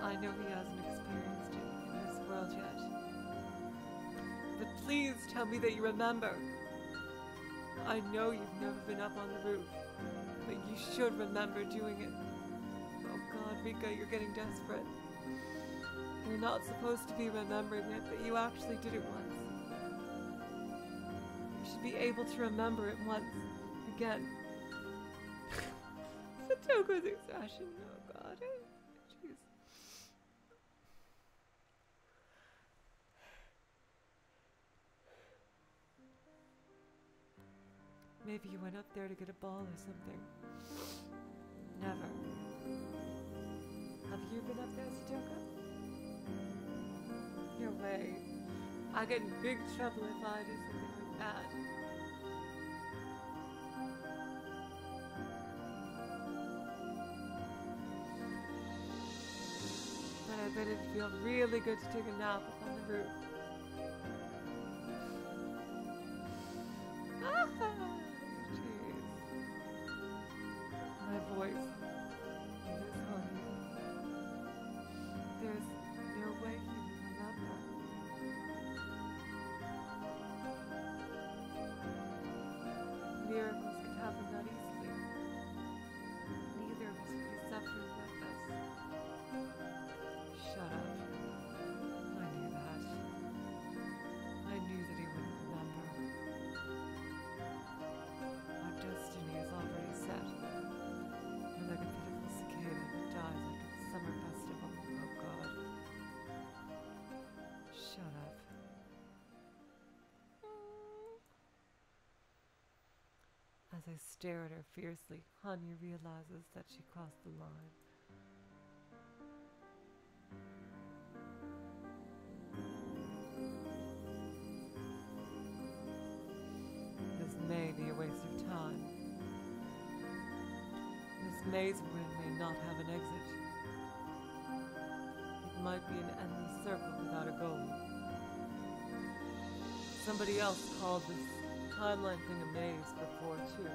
I know he hasn't experienced it in this world yet. But please tell me that you remember. I know you've never been up on the roof, but you should remember doing it. Oh God, Rika, you're getting desperate. You're not supposed to be remembering it, but you actually did it once. You should be able to remember it once again. Satoko's expression, oh God. Maybe you went up there to get a ball or something. Never. Have you been up there, Satoko? No way. I get in big trouble if I do something like that. But I bet it'd feel really good to take a nap up on the roof. As I stare at her fiercely, Hanyuu realizes that she crossed the line. This may be a waste of time. This maze wind may not have an exit. It might be an endless circle without a goal. Somebody else called this timeline thing a maze before too.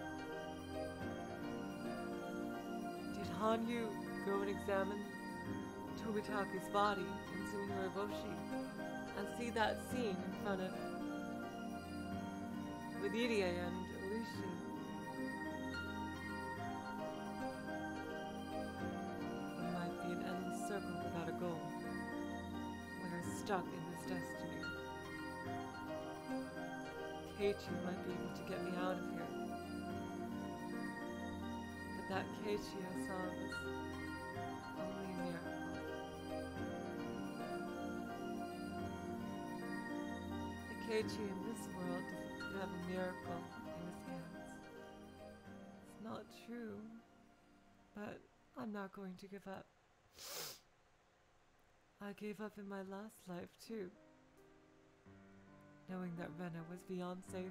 Did Hanyuu go and examine Tomitake's body in Sumihoroboshi and see that scene in front of with Irie and Ooishi? It might be an endless circle without a goal. We are stuck in this destiny. Keiichi might be able to get me out of here. But that Keiichi I saw was only a mirror. The Keiichi in this world doesn't have a miracle in his hands. It's not true, but I'm not going to give up. I gave up in my last life, too, knowing that Rena was beyond saving.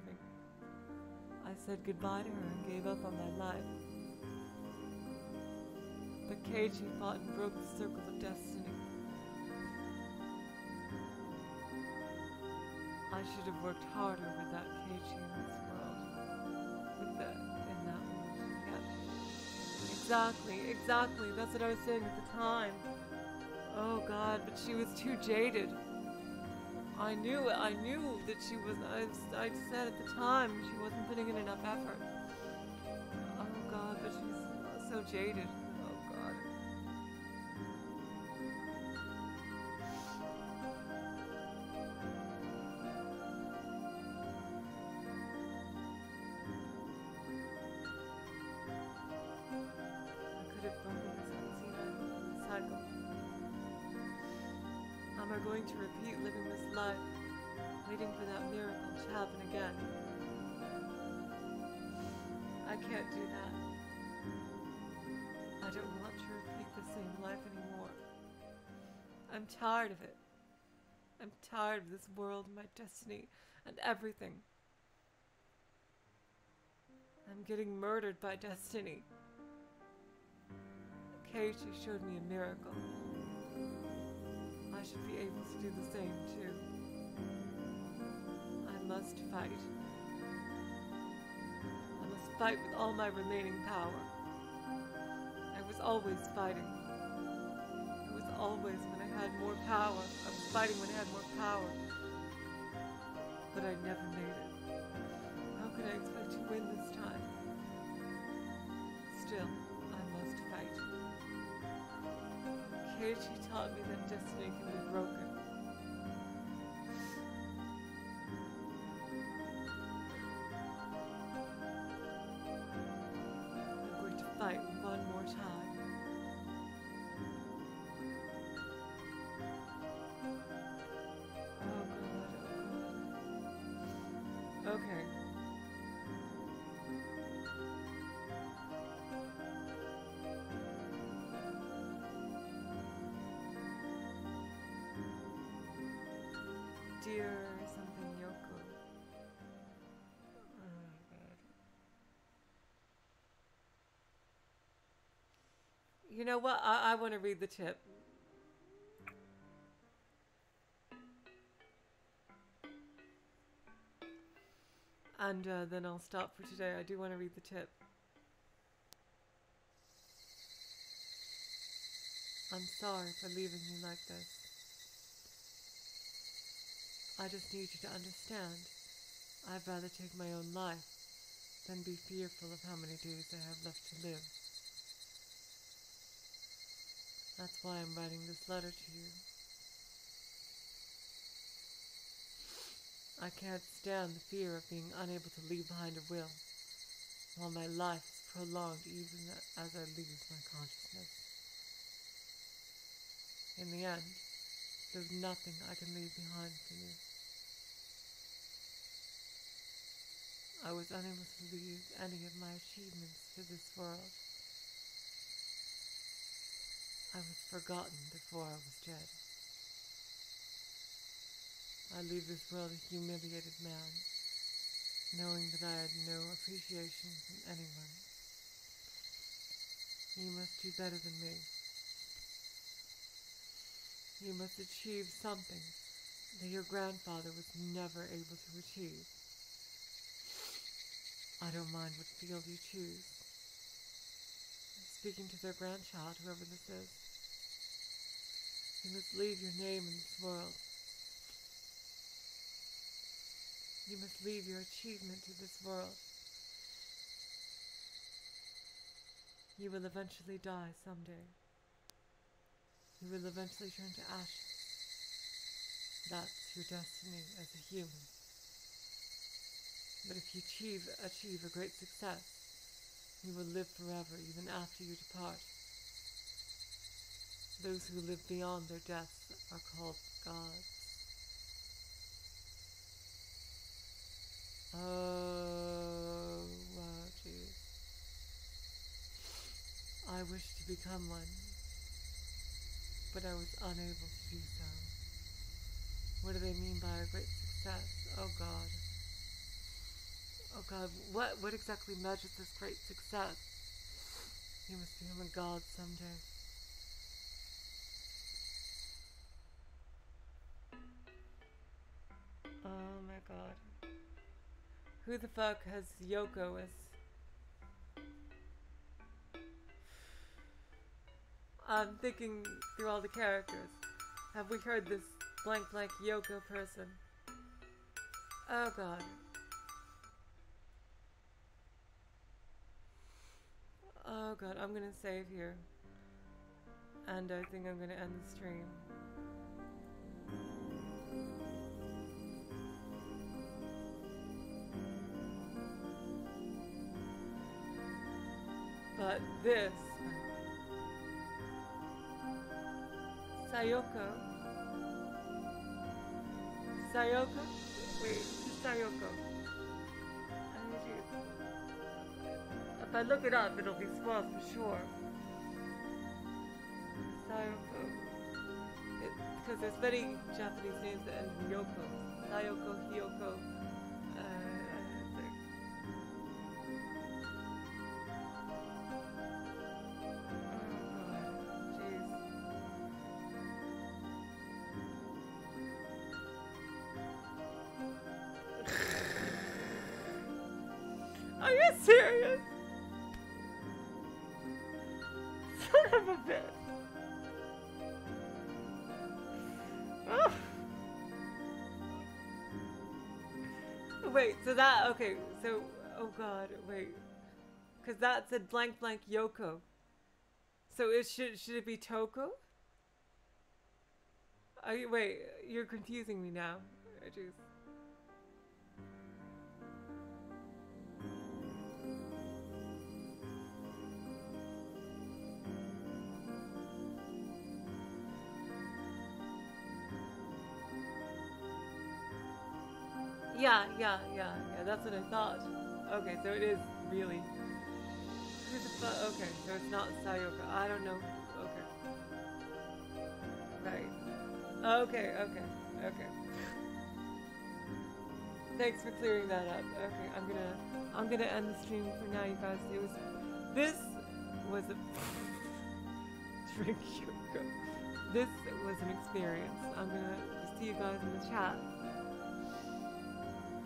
I said goodbye to her and gave up on my life. But Keiichi fought and broke the circle of destiny. I should have worked harder with that Keiichi in this world. With that, in that world, yeah. Exactly, that's what I was saying at the time. Oh God, but she was too jaded. I knew that she was, I said at the time, she wasn't putting in enough effort. Oh God, but she's so jaded. Oh God. I could have broken this unseen cycle. Am I going to repeat living this life, waiting for that miracle to happen again? I can't do that. I don't want to repeat the same life anymore. I'm tired of it. I'm tired of this world, my destiny, and everything. I'm getting murdered by destiny. Keiichi showed me a miracle. I should be able to do the same, too. I must fight. I must fight with all my remaining power. I was always fighting. It was always when I had more power. I was fighting when I had more power. But I never made it. How could I expect to win this time? Still, I must fight. Keiichi taught me that destiny can be broken. I'm going to fight one more time. Oh God, oh God. Okay. Dear something Yoko. Oh my God. You know what? I want to read the tip. And then I'll stop for today. I do want to read the tip. I'm sorry for leaving you like this. I just need you to understand. I'd rather take my own life than be fearful of how many days I have left to live. That's why I'm writing this letter to you. I can't stand the fear of being unable to leave behind a will, while my life is prolonged even as I lose my consciousness. In the end, there's nothing I can leave behind for you. I was unable to leave any of my achievements to this world. I was forgotten before I was dead. I leave this world a humiliated man, knowing that I had no appreciation from anyone. You must do better than me. You must achieve something that your grandfather was never able to achieve. I don't mind what field you choose. Speaking to their grandchild, whoever this is, you must leave your name in this world. You must leave your achievement to this world. You will eventually die someday. You will eventually turn to ashes. That's your destiny as a human. But if you achieve a great success, you will live forever even after you depart. Those who live beyond their deaths are called gods. Oh, wow, jeez. I wished to become one, but I was unable to do so. What do they mean by a great success? Oh, God. Oh, God, what exactly measures this great success? You must become a god someday. Oh my god. Who the fuck has Yoko as... I'm thinking through all the characters. Have we heard this blank blank Yoko person? Oh god. Oh god, I'm gonna save here. And I think I'm gonna end the stream. But this Sayoko? Wait, Sayoko. Oh, if I look it up, it'll be spoiled for sure. Sayoko. Because there's many Japanese names that end in Yoko. Sayoko, Hiyoko. Serious? Son of a bitch. Oh. Wait, so that, okay, so, oh god, wait. Because that said blank blank Yoko. So it should it be Toko? Wait, you're confusing me now. Oh, jeez. Yeah, that's what I thought. Okay, so it is really... Who the fuck? Okay, so it's not Sayoko. I don't know. Okay. Right. Okay. Thanks for clearing that up. Okay, I'm gonna end the stream for now, you guys. This was a... Drink Yoko. This was an experience. I'm gonna see you guys in the chat.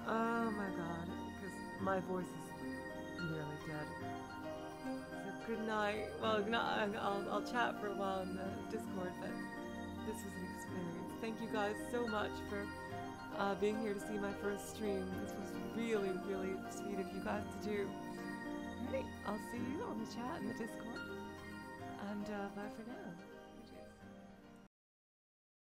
Oh my god, because my voice is nearly dead. So good night. Well, I'll chat for a while in the Discord, but this was an experience. Thank you guys so much for being here to see my first stream. This was really, really sweet of you guys to do. Alright, I'll see you on the chat in the Discord. And bye for now.